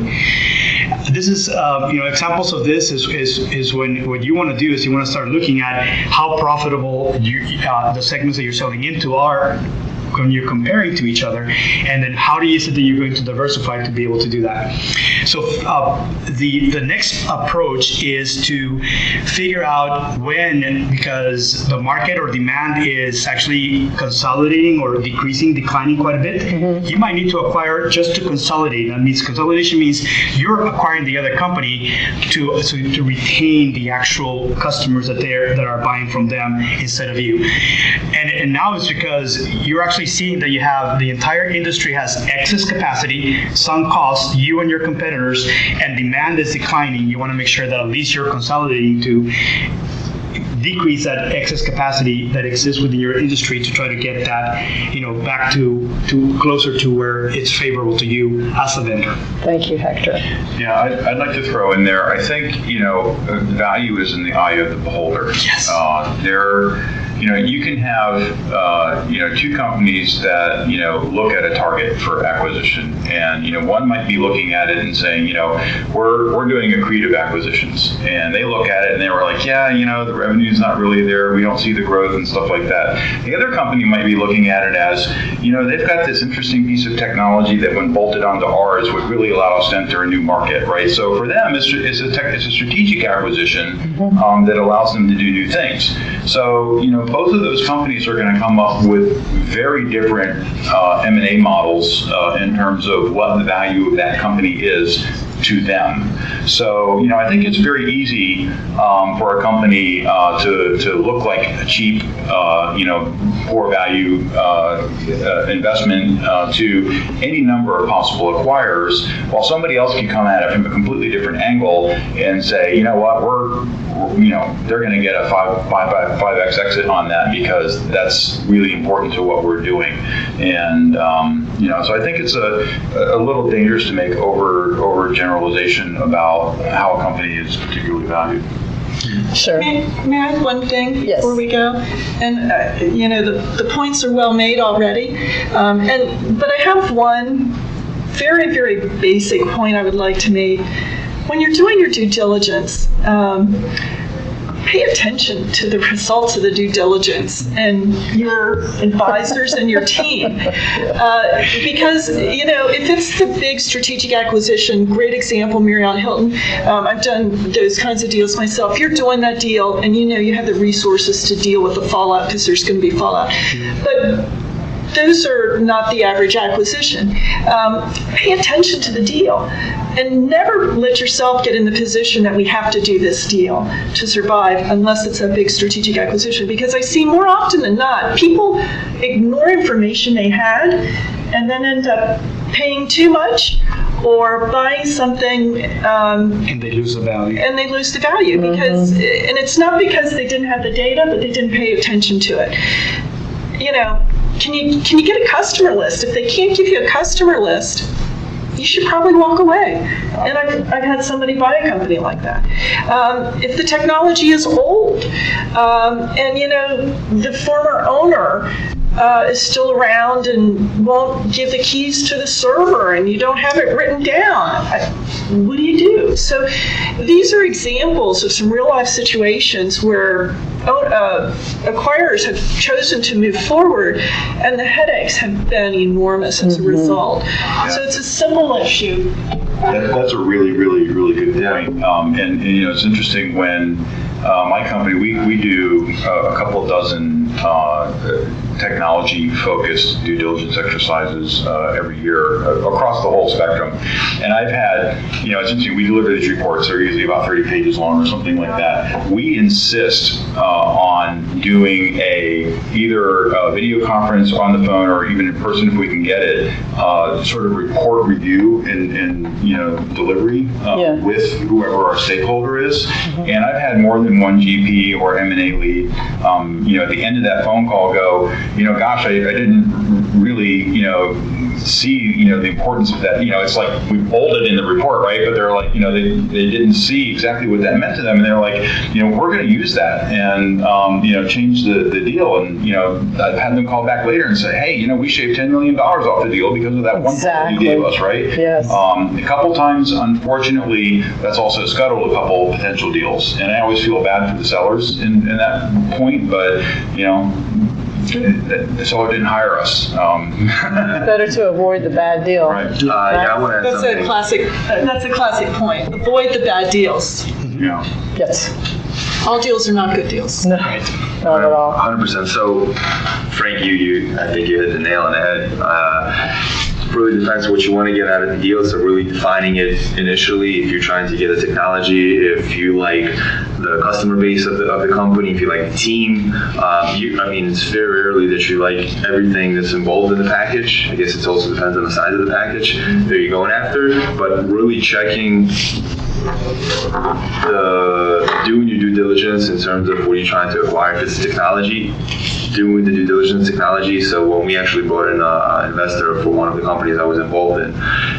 This is, uh, you know, examples of this is, is, is when what you want to do is you want to start looking at how profitable you, uh, the segments that you're selling into are when you're comparing to each other, and then how is it that you're going to diversify to be able to do that. So uh, the, the next approach is to figure out when, because the market or demand is actually consolidating or decreasing, declining quite a bit, mm-hmm. you might need to acquire just to consolidate. That means consolidation means you're acquiring the other company to, so to retain the actual customers that, they're, that are buying from them instead of you. And, and now it's because you're actually seeing that you have the entire industry has excess capacity, sunk costs, you and your competitors, and demand is declining. You want to make sure that at least you're consolidating to decrease that excess capacity that exists within your industry to try to get that, you know, back to, to closer to where it's favorable to you as a vendor. Thank you, Hector. Yeah, I'd, I'd like to throw in there, I think, you know, value is in the eye of the beholder. Yes. Uh, there You know, you can have, uh, you know, two companies that, you know, look at a target for acquisition. And, you know, one might be looking at it and saying, you know, we're we're doing accretive acquisitions. And they look at it and they were like, yeah, you know, the revenue's not really there. We don't see the growth and stuff like that. The other company might be looking at it as, you know, they've got this interesting piece of technology that when bolted onto ours would really allow us to enter a new market, right? So for them, it's, it's, a, tech, it's a strategic acquisition um, that allows them to do new things. So, you know, both of those companies are going to come up with very different uh, M and A models uh, in terms of what the value of that company is to them. So, you know, I think it's very easy um, for a company uh, to, to look like a cheap, uh, you know, poor value uh, uh, investment uh, to any number of possible acquirers, while somebody else can come at it from a completely different angle and say, you know what, we're, you know, they're going to get a five, five, five X exit on that because that's really important to what we're doing. And, um, you know, so I think it's a, a little dangerous to make over, over generalization about how a company is particularly valued. Sure. May, may I add one thing yes. before we go? And uh, you know, the, the points are well made already. Um, and but I have one very, very basic point I would like to make. When you're doing your due diligence, um, pay attention to the results of the due diligence and your advisors and your team. Uh, because, you know, if it's the big strategic acquisition, great example, Marriott, Hilton, um, I've done those kinds of deals myself. If you're doing that deal and you know you have the resources to deal with the fallout because there's going to be fallout. But those are not the average acquisition. Um, pay attention to the deal and never let yourself get in the position that we have to do this deal to survive unless it's a big strategic acquisition, because I see more often than not, people ignore information they had and then end up paying too much or buying something um, and they lose the value. And they lose the value mm-hmm. because, and it's not because they didn't have the data, but they didn't pay attention to it. You know, can you can you get a customer list? If they can't give you a customer list, you should probably walk away. And I've, I've had somebody buy a company like that. Um, if the technology is old, um, and you know, the former owner uh, is still around and won't give the keys to the server and you don't have it written down, I, what do you do? So these are examples of some real life situations where uh, acquirers have chosen to move forward and the headaches have been enormous as mm-hmm. a result. Yeah. So it's a simple issue. That, that's a really, really, really good point. Um, and, and you know, it's interesting when uh, my company, we, we do uh, a couple dozen uh, technology-focused due diligence exercises uh, every year uh, across the whole spectrum. And I've had, you know, it's interesting, we deliver these reports, they're usually about thirty pages long or something like that. We insist uh, on doing a either a video conference on the phone or even in person if we can get it, uh, sort of report review and, and you know, delivery um, yeah. with whoever our stakeholder is. Mm-hmm. And I've had more than one G P or M and A lead, um, you know, at the end of that phone call go, you know, gosh, I, I didn't really, you know, see, you know, the importance of that. You know, it's like we bolded in the report, right? But they're like, you know, they, they didn't see exactly what that meant to them. And they're like, you know, we're going to use that and, um, you know, change the, the deal. And, you know, I've had them call back later and say, hey, you know, we shaved ten million dollars off the deal because of that exactly. one call you gave us, right? Yes. Um, a couple times, unfortunately, that's also scuttled a couple potential deals. And I always feel bad for the sellers in, in that point, but, you know, the seller didn't hire us. Um. Better to avoid the bad deal. Right. Uh, yeah, I want to add that's something. a classic. Uh, that's a classic point. Avoid the bad deals. Yeah. Yes. All deals are not good deals. No. Right. Not at all. one hundred percent. So, Frank, you, you, I think you hit the nail on the head. Uh, really depends what you want to get out of the deal. So really defining it initially, if you're trying to get a technology, if you like the customer base of the, of the company, if you like the team. Um, you, I mean, it's very rarely that you like everything that's involved in the package. I guess it also depends on the size of the package that you're going after, but really checking the, doing your due diligence in terms of what you're trying to acquire. If it's technology, doing the due diligence technology. So when we actually brought in an investor for one of the companies I was involved in,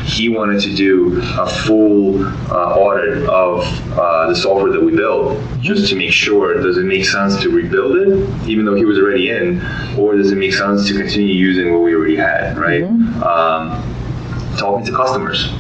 he wanted to do a full uh, audit of uh, the software that we built, just to make sure, does it make sense to rebuild it, even though he was already in, or does it make sense to continue using what we already had, right? Mm-hmm. Um, talking to customers.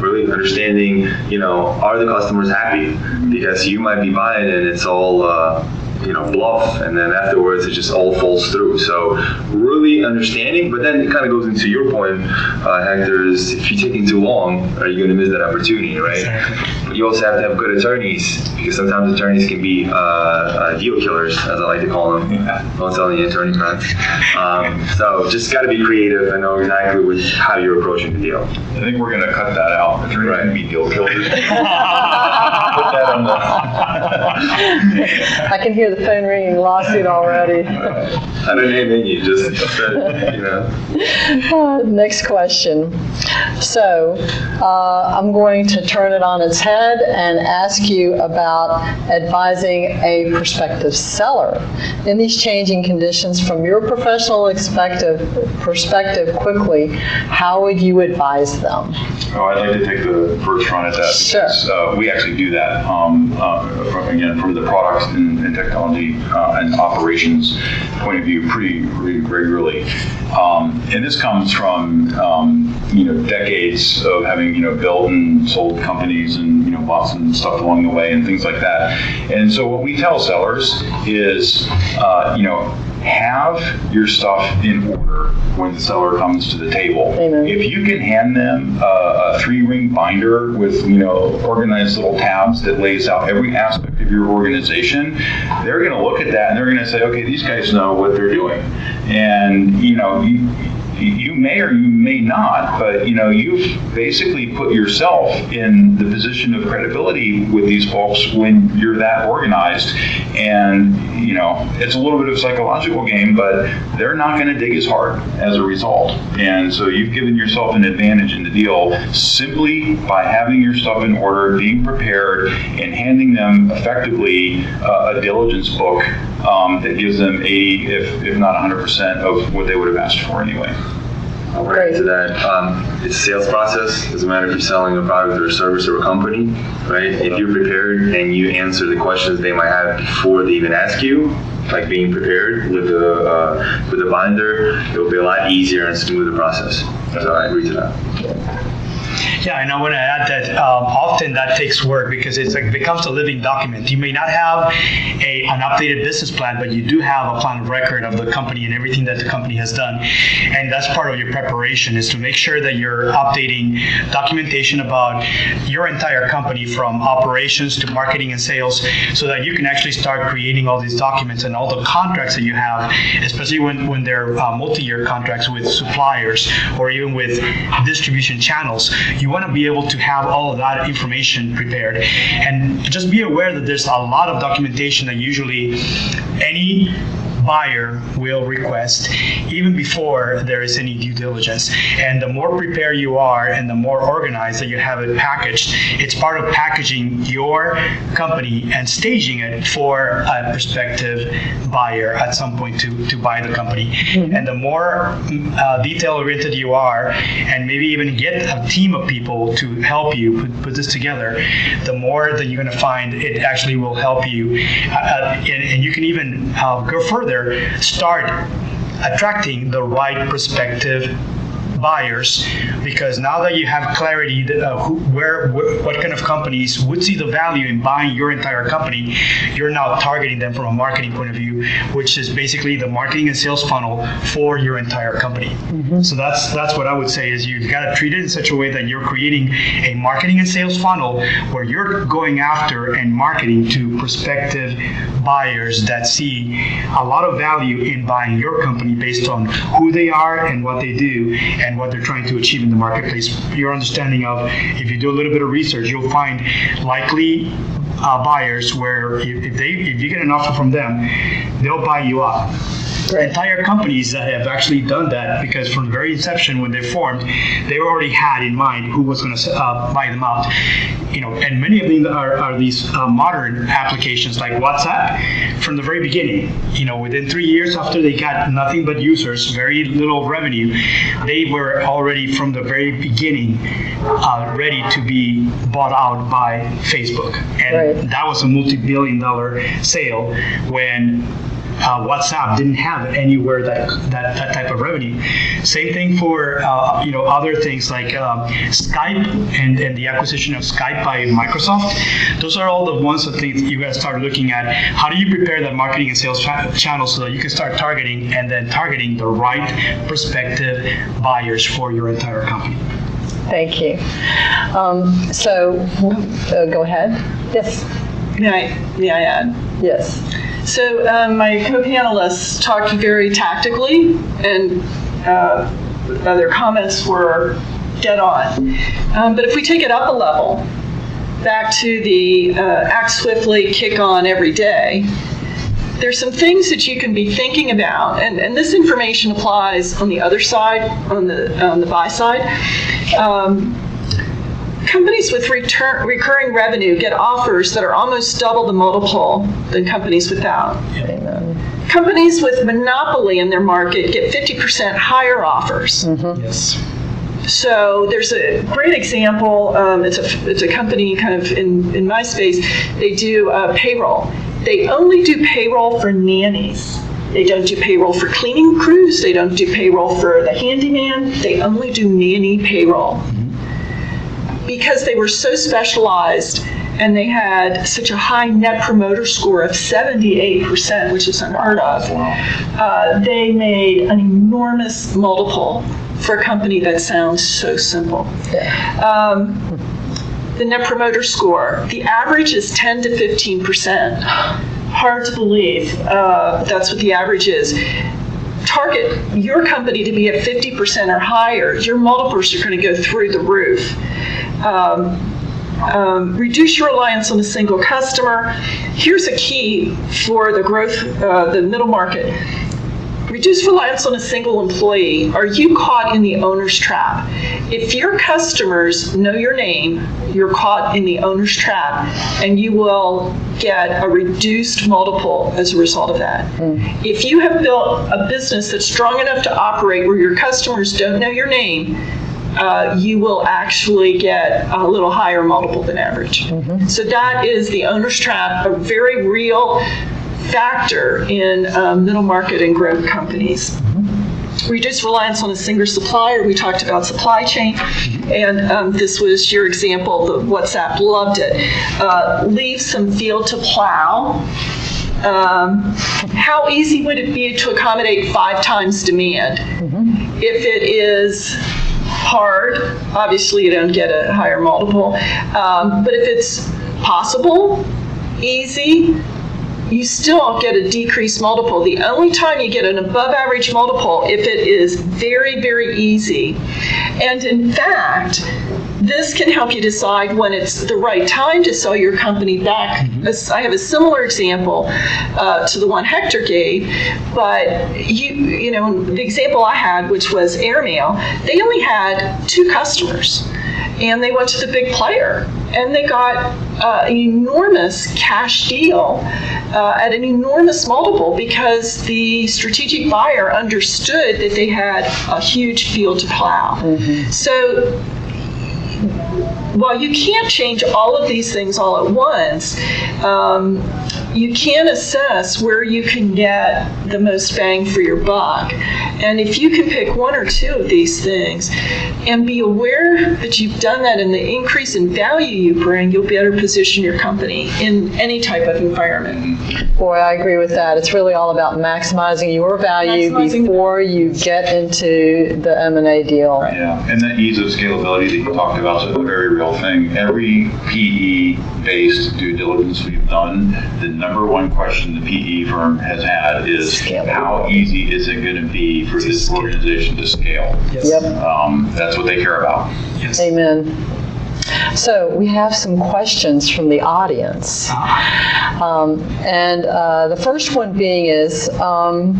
Really understanding, you know, are the customers happy? Because you might be buying and it's all, uh, you know, bluff, and then afterwards it just all falls through. So really understanding, but then it kind of goes into your point, uh, Hector, is if you're taking too long, are you going to miss that opportunity, right? Exactly. But you also have to have good attorneys, because sometimes attorneys can be uh, uh, deal killers, as I like to call them. Yeah. Don't tell any attorney friends. Um, so just got to be creative and know exactly which, how you're approaching the deal. I think we're going to cut that out. Attorneys right. can be deal killers. Put that on the... I can hear the phone ringing lawsuit already. I don't name any, just you know. Uh, next question. So uh, I'm going to turn it on its head and ask you about advising a prospective seller in these changing conditions. From your professional perspective, perspective quickly, how would you advise them? Oh, I'd like to take the first run at that. Sure. Because, uh, we actually do that um, uh, from, again from the products and, and technology uh, and operations point of view pretty, pretty regularly. Um, and this comes from, um, you know, decades of having, you know, built and sold companies and, you know, bought some stuff along the way and things like that. And so what we tell sellers is, uh, you know, have your stuff in order when the seller comes to the table. Amen. If you can hand them a, a three-ring binder with, you know, organized little tabs that lays out every aspect of your organization, they're going to look at that and they're going to say, okay, these guys know what they're doing. And, you know, you, you may or you may not, but you know, you've basically put yourself in the position of credibility with these folks when you're that organized. And you know, it's a little bit of a psychological game, but they're not going to dig as hard as a result. And so you've given yourself an advantage in the deal simply by having your stuff in order, being prepared, and handing them effectively uh, a diligence book um, that gives them eighty, if, if not one hundred percent of what they would have asked for anyway. I'll add to that. Um, it's a sales process. It doesn't matter if you're selling a product or a service or a company, right? If you're prepared and you answer the questions they might have before they even ask you, like being prepared with a uh, with a binder, it will be a lot easier and smoother process. So I agree to that. Yeah, and I want to add that um, often that takes work because it's like, it becomes a living document. You may not have a, an updated business plan, but you do have a plan of record of the company and everything that the company has done. And that's part of your preparation, is to make sure that you're updating documentation about your entire company, from operations to marketing and sales, so that you can actually start creating all these documents and all the contracts that you have, especially when, when they're uh, multi-year contracts with suppliers or even with distribution channels. You want to be able to have all of that information prepared. And just be aware that there's a lot of documentation that usually any buyer will request even before there is any due diligence. And the more prepared you are and the more organized that you have it packaged, it's part of packaging your company and staging it for a prospective buyer at some point to, to buy the company. Mm-hmm. And the more uh, detail oriented you are, and maybe even get a team of people to help you put, put this together, the more that you're going to find it actually will help you. Uh, and, and you can even uh, go further, start attracting the right prospective buyers, because now that you have clarity that, uh, who, where, wh what kind of companies would see the value in buying your entire company, you're now targeting them from a marketing point of view, which is basically the marketing and sales funnel for your entire company. Mm-hmm. So that's that's what I would say, is you've got to treat it in such a way that you're creating a marketing and sales funnel where you're going after and marketing to prospective buyers that see a lot of value in buying your company based on who they are and what they do and what they're trying to achieve in the marketplace. Your understanding of, if you do a little bit of research, you'll find likely uh, buyers where if they if you get an offer from them, they'll buy you up. Right. Entire companies that have actually done that, because from the very inception when they formed, they already had in mind who was going to uh, buy them out. You know, and many of them are, are these uh, modern applications like WhatsApp. From the very beginning, you know, within three years after they got nothing but users, very little revenue, they were already from the very beginning uh, ready to be bought out by Facebook, and right. that was a multi-billion-dollar sale when. Uh, WhatsApp didn't have anywhere that, that that type of revenue. Same thing for uh, you know, other things like um, Skype and, and the acquisition of Skype by Microsoft. Those are all the ones that things you guys start looking at. How do you prepare that marketing and sales cha channels so that you can start targeting and then targeting the right prospective buyers for your entire company? Thank you. Um, so uh, go ahead. Yes. May I, may I add? Yes. So um, my co-panelists talked very tactically, and uh, their comments were dead on. Um, but if we take it up a level, back to the uh, act swiftly, kick on every day, there's some things that you can be thinking about, and, and this information applies on the other side, on the, on the buy side. Um, Companies with return, recurring revenue get offers that are almost double the multiple than companies without. Amen. Companies with monopoly in their market get fifty percent higher offers. Mm-hmm. Yes. So there's a great example. Um, it's, a, it's a company kind of in, in my space. They do uh, payroll. They only do payroll for nannies. They don't do payroll for cleaning crews. They don't do payroll for the handyman. They only do nanny payroll. Because they were so specialized and they had such a high net promoter score of seventy-eight percent, which is unheard of, uh, they made an enormous multiple for a company that sounds so simple. Um, the net promoter score, the average is ten to fifteen percent. Hard to believe uh, that's what the average is. target your company to be at fifty percent or higher, your multiples are going to go through the roof. Um, Um, reduce your reliance on a single customer. Here's a key for the growth, uh, the middle market. Reduce reliance on a single employee. Are you caught in the owner's trap? If your customers know your name, you're caught in the owner's trap, and you will get a reduced multiple as a result of that. Mm. If you have built a business that's strong enough to operate where your customers don't know your name, Uh, you will actually get a little higher multiple than average. Mm-hmm. So that is the owner's trap, a very real factor in uh, middle market and growth companies. Mm-hmm. Reduce reliance on a single supplier. We talked about supply chain, and um, this was your example. The WhatsApp loved it. Uh, leave some field to plow. Um, how easy would it be to accommodate five times demand? Mm-hmm. If it is hard, obviously you don't get a higher multiple, um, but if it's possible, easy, you still get a decreased multiple. The only time you get an above average multiple if it is very, very easy. And in fact, this can help you decide when it's the right time to sell your company back. Mm-hmm. I have a similar example uh, to the one Hector gave, but you, you know, the example I had, which was Airmail, they only had two customers, and they went to the big player, and they got uh, an enormous cash deal uh, at an enormous multiple because the strategic buyer understood that they had a huge field to plow. Mm-hmm. So, while you can't change all of these things all at once, um, you can assess where you can get the most bang for your buck. And if you can pick one or two of these things and be aware that you've done that and the increase in value you bring, you'll better position your company in any type of environment. Boy, I agree with that. It's really all about maximizing your value maximizing before you get into the M and A deal. Right. Yeah, and that ease of scalability that you talked about is a very real thing. Every P E-based due diligence we've done, the number one question the P E firm has had is, scale. How easy is it going to be for this organization to scale? Yes. Yep. Um, that's what they care about. Yes. Amen. So we have some questions from the audience. Um, and uh, the first one being is, um,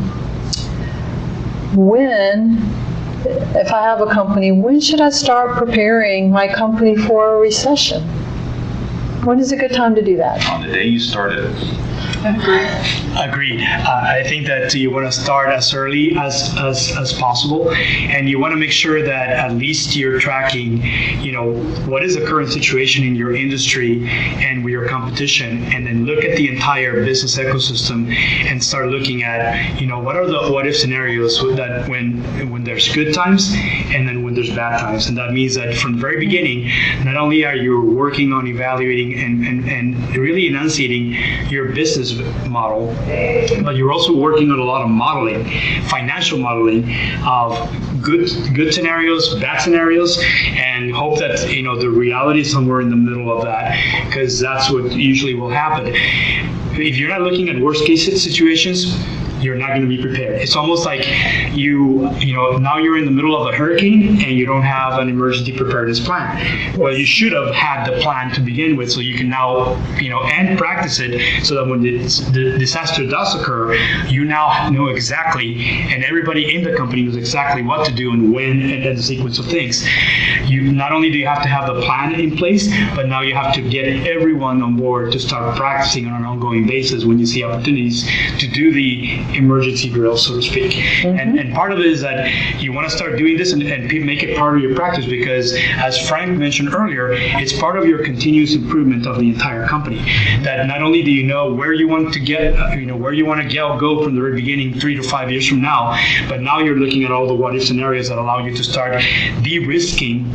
when... if I have a company, when should I start preparing my company for a recession? When is a good time to do that? On the day you started. Agreed. Uh, I think that you want to start as early as, as as possible, and you want to make sure that at least you're tracking, you know, what is the current situation in your industry and with your competition, and then look at the entire business ecosystem and start looking at, you know, what are the what if scenarios that when when there's good times and then when there's bad times. And that means that from the very beginning, not only are you working on evaluating and and, and really enunciating your business model, but you're also working on a lot of modeling, financial modeling of good good scenarios, bad scenarios, and hope that, you know, the reality is somewhere in the middle of that, because that's what usually will happen. If you're not looking at worst case situations, you're not going to be prepared. It's almost like you, you know, now you're in the middle of a hurricane and you don't have an emergency preparedness plan. Well, you should have had the plan to begin with, so you can now, you know, and practice it so that when the, the disaster does occur, you now know exactly, and everybody in the company knows exactly what to do and when, and then the sequence of things. You not only do you have to have the plan in place, but now you have to get everyone on board to start practicing on an ongoing basis when you see opportunities to do the emergency drill, so to speak. Mm-hmm. and, and part of it is that you want to start doing this and, and make it part of your practice, because as Frank mentioned earlier, it's part of your continuous improvement of the entire company. That not only do you know where you want to get, you know, where you want to go from the very beginning three to five years from now, but now you're looking at all the what-if scenarios that allow you to start de-risking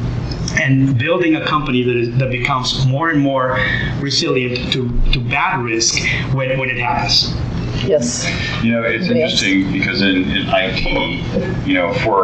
and building a company that is, that becomes more and more resilient to, to bad risk when, when it happens. Yes. You know, it's interesting, yes, because in, in I T, you know, for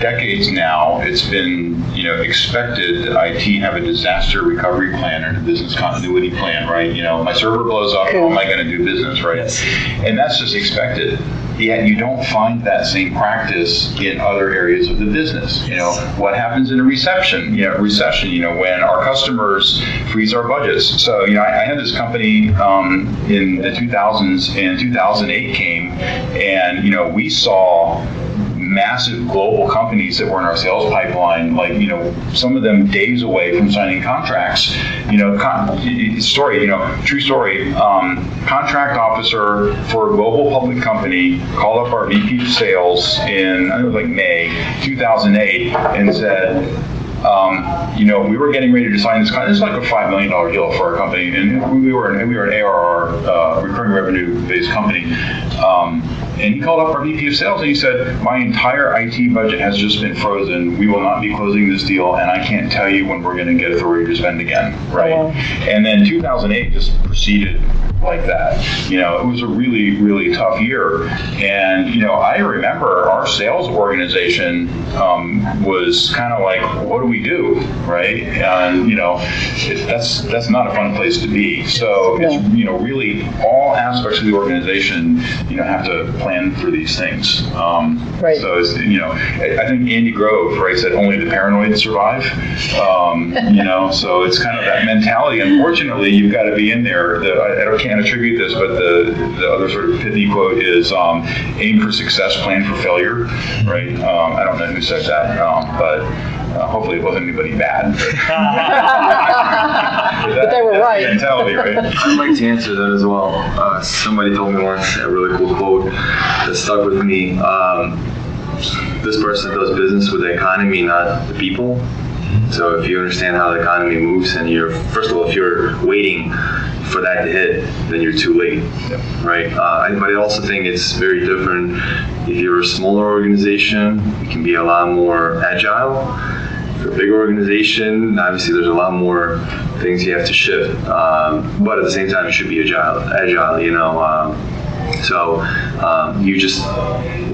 decades now, it's been, you know, expected that I T have a disaster recovery plan or a business continuity plan, right? You know, my server blows up, how am I going to do business, right? Yes. And that's just expected. yet you don't find that same practice in other areas of the business. You know, what happens in a reception, you know, recession, you know, when our customers freeze our budgets. So, you know, I, I had this company um, in the two thousands, and two thousand eight came, and, you know, we saw massive global companies that were in our sales pipeline, like, you know, some of them days away from signing contracts. You know, con- story, you know, true story, um, contract officer for a global public company called up our V P of sales in, I think it was like May two thousand eight, and said, Um, you know, we were getting ready to sign this contract. This is like a five million dollar deal for our company, and we were an, we were an A R R, uh, recurring revenue based company. Um, and he called up our V P of sales and he said, "My entire I T budget has just been frozen. We will not be closing this deal, and I can't tell you when we're going to get authority to spend again." Right? Oh, wow. And then two thousand eight just proceeded like that. You know, it was a really, really tough year. And, you know, I remember our sales organization um, was kind of like, what do we do, right? And, you know, it, that's that's not a fun place to be. So, yeah. It's, you know, really all aspects of the organization, you know, have to plan for these things. Um, right. So, it's, you know, I think Andy Grove, right, said only the paranoid survive. Um, you know, so it's kind of that mentality. Unfortunately, you've got to be in there. The, I, I can't attribute this, but the, the other sort of pithy quote is um, aim for success, plan for failure, right? Um, I don't know who said that, um, but uh, hopefully it wasn't anybody bad. But, that, but they were right. Mentality, right? I'd like to answer that as well. Uh, somebody told me once a really cool quote that stuck with me. Um, this person does business with the economy, not the people. So if you understand how the economy moves, and you're, first of all, if you're waiting for that to hit, then you're too late, yeah. Right? Uh, but I also think it's very different. If you're a smaller organization, you can be a lot more agile. For a big organization, obviously there's a lot more things you have to shift. Um, but at the same time, you should be agile, agile, you know? Um, So um, you just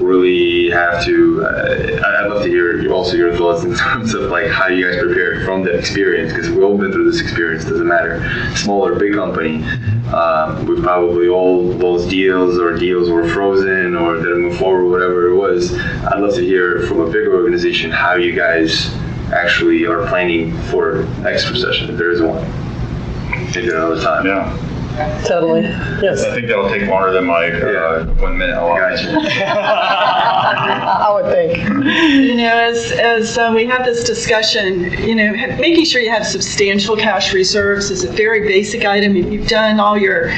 really have to, uh, I'd love to hear also your thoughts in terms of like how you guys prepared from that experience, because we've all been through this experience, doesn't matter, small or big company. Um, we probably all lost deals, or deals were frozen, or didn't move forward, whatever it was. I'd love to hear from a bigger organization how you guys actually are planning for next recession, if there is one. Maybe another time. Yeah. Totally. Yes. I think that'll take longer than my uh, yeah. one minute. I would think. You know, as as um, we have this discussion, you know, making sure you have substantial cash reserves is a very basic item. If you've done all your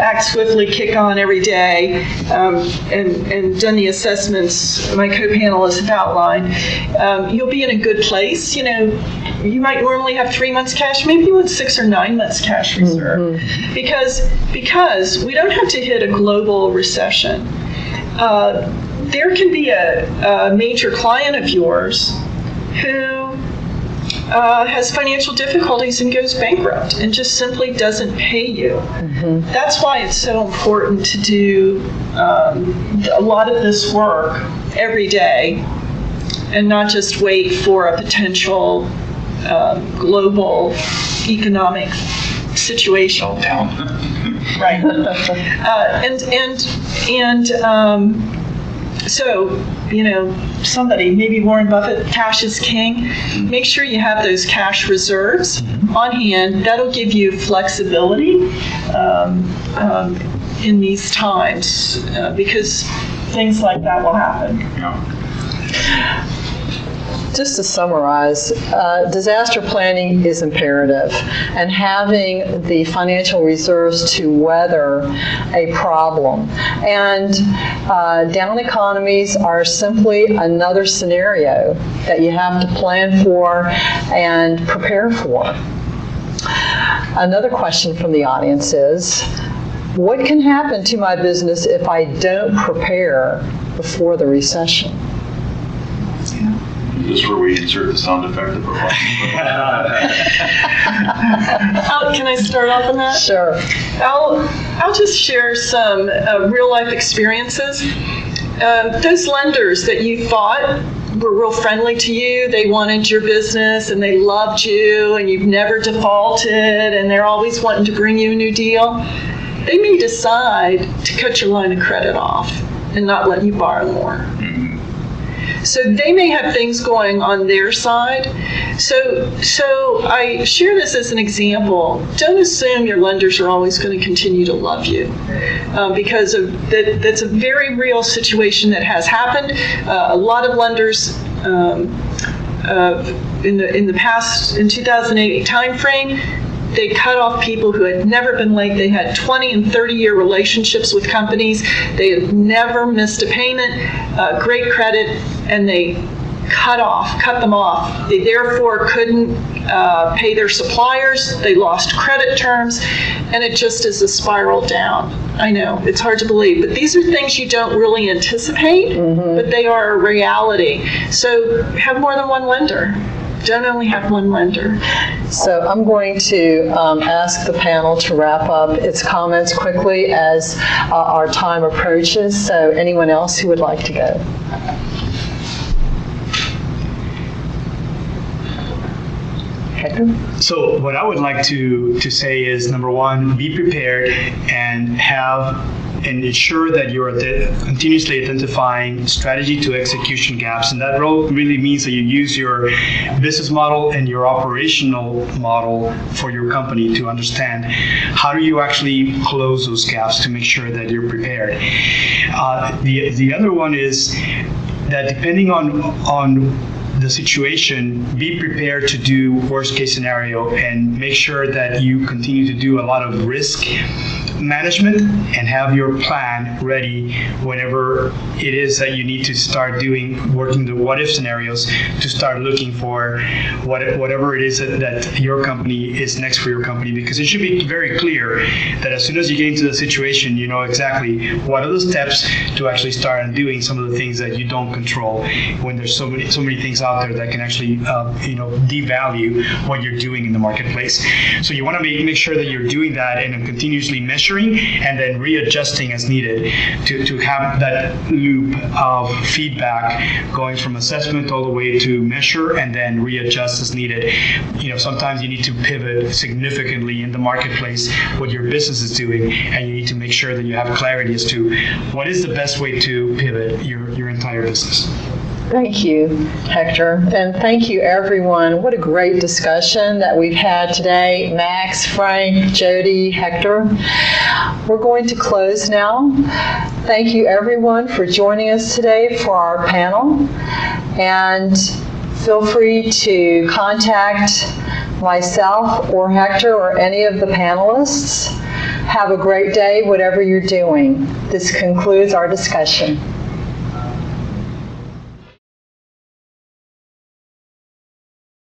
act swiftly, kick on every day, um, and and done the assessments my co-panelists have outlined, um, you'll be in a good place. You know, you might normally have three months cash. Maybe you want six or nine months cash reserve, mm-hmm. because. Because we don't have to hit a global recession. Uh, there can be a, a major client of yours who uh, has financial difficulties and goes bankrupt and just simply doesn't pay you. Mm-hmm. That's why it's so important to do um, a lot of this work every day and not just wait for a potential uh, global economic situation. Right. Uh, and and and um, so, you know, somebody, maybe Warren Buffett, cash is king. Make sure you have those cash reserves on hand. That'll give you flexibility um, um, in these times uh, because things like that will happen. Yeah. Just to summarize, uh, disaster planning is imperative, and having the financial reserves to weather a problem. And uh, down economies are simply another scenario that you have to plan for and prepare for. Another question from the audience is, what can happen to my business if I don't prepare before the recession? This is where we insert the sound effect of the oh, can I start off on that? Sure. I'll, I'll just share some uh, real-life experiences. Uh, those lenders that you thought were real friendly to you, they wanted your business and they loved you and you've never defaulted and they're always wanting to bring you a new deal, they may decide to cut your line of credit off. and not let you borrow more. Mm-hmm. So they may have things going on their side. So, so I share this as an example. Don't assume your lenders are always going to continue to love you, uh, because of that, that's a very real situation that has happened. Uh, a lot of lenders um, uh, in the in the past, in two thousand eight timeframe, they cut off people who had never been late. They had twenty and thirty year relationships with companies. They had never missed a payment, uh, great credit, and they cut off, cut them off. They therefore couldn't uh, pay their suppliers. They lost credit terms, and it just is a spiral down. I know, it's hard to believe, but these are things you don't really anticipate, mm-hmm. but they are a reality. So have more than one lender. Don't only have one lender. So I'm going to um, ask the panel to wrap up its comments quickly as uh, our time approaches. So anyone else who would like to go? Hector? So what I would like to, to say is, number one, be prepared and have and ensure that you're continuously identifying strategy to execution gaps. And that really means that you use your business model and your operational model for your company to understand how do you actually close those gaps to make sure that you're prepared. Uh, the, the other one is that depending on, on the situation, be prepared to do worst case scenario and make sure that you continue to do a lot of risk management and have your plan ready whenever it is that you need to start doing, working the what if scenarios to start looking for what, whatever it is that, that your company is next for your company, because it should be very clear that as soon as you get into the situation, you know exactly what are the steps to actually start and doing some of the things that you don't control when there's so many, so many things out there that can actually uh, you know, devalue what you're doing in the marketplace. So you want to make, make sure that you're doing that and continuously measuring and then readjusting as needed to, to have that loop of feedback going from assessment all the way to measure and then readjust as needed. You know, sometimes you need to pivot significantly in the marketplace what your business is doing, and you need to make sure that you have clarity as to what is the best way to pivot your, your entire business. Thank you, Hector, and thank you, everyone. What a great discussion that we've had today. Max, Frank, Jody, Hector. We're going to close now. Thank you, everyone, for joining us today for our panel. And feel free to contact myself or Hector or any of the panelists. Have a great day, whatever you're doing. This concludes our discussion.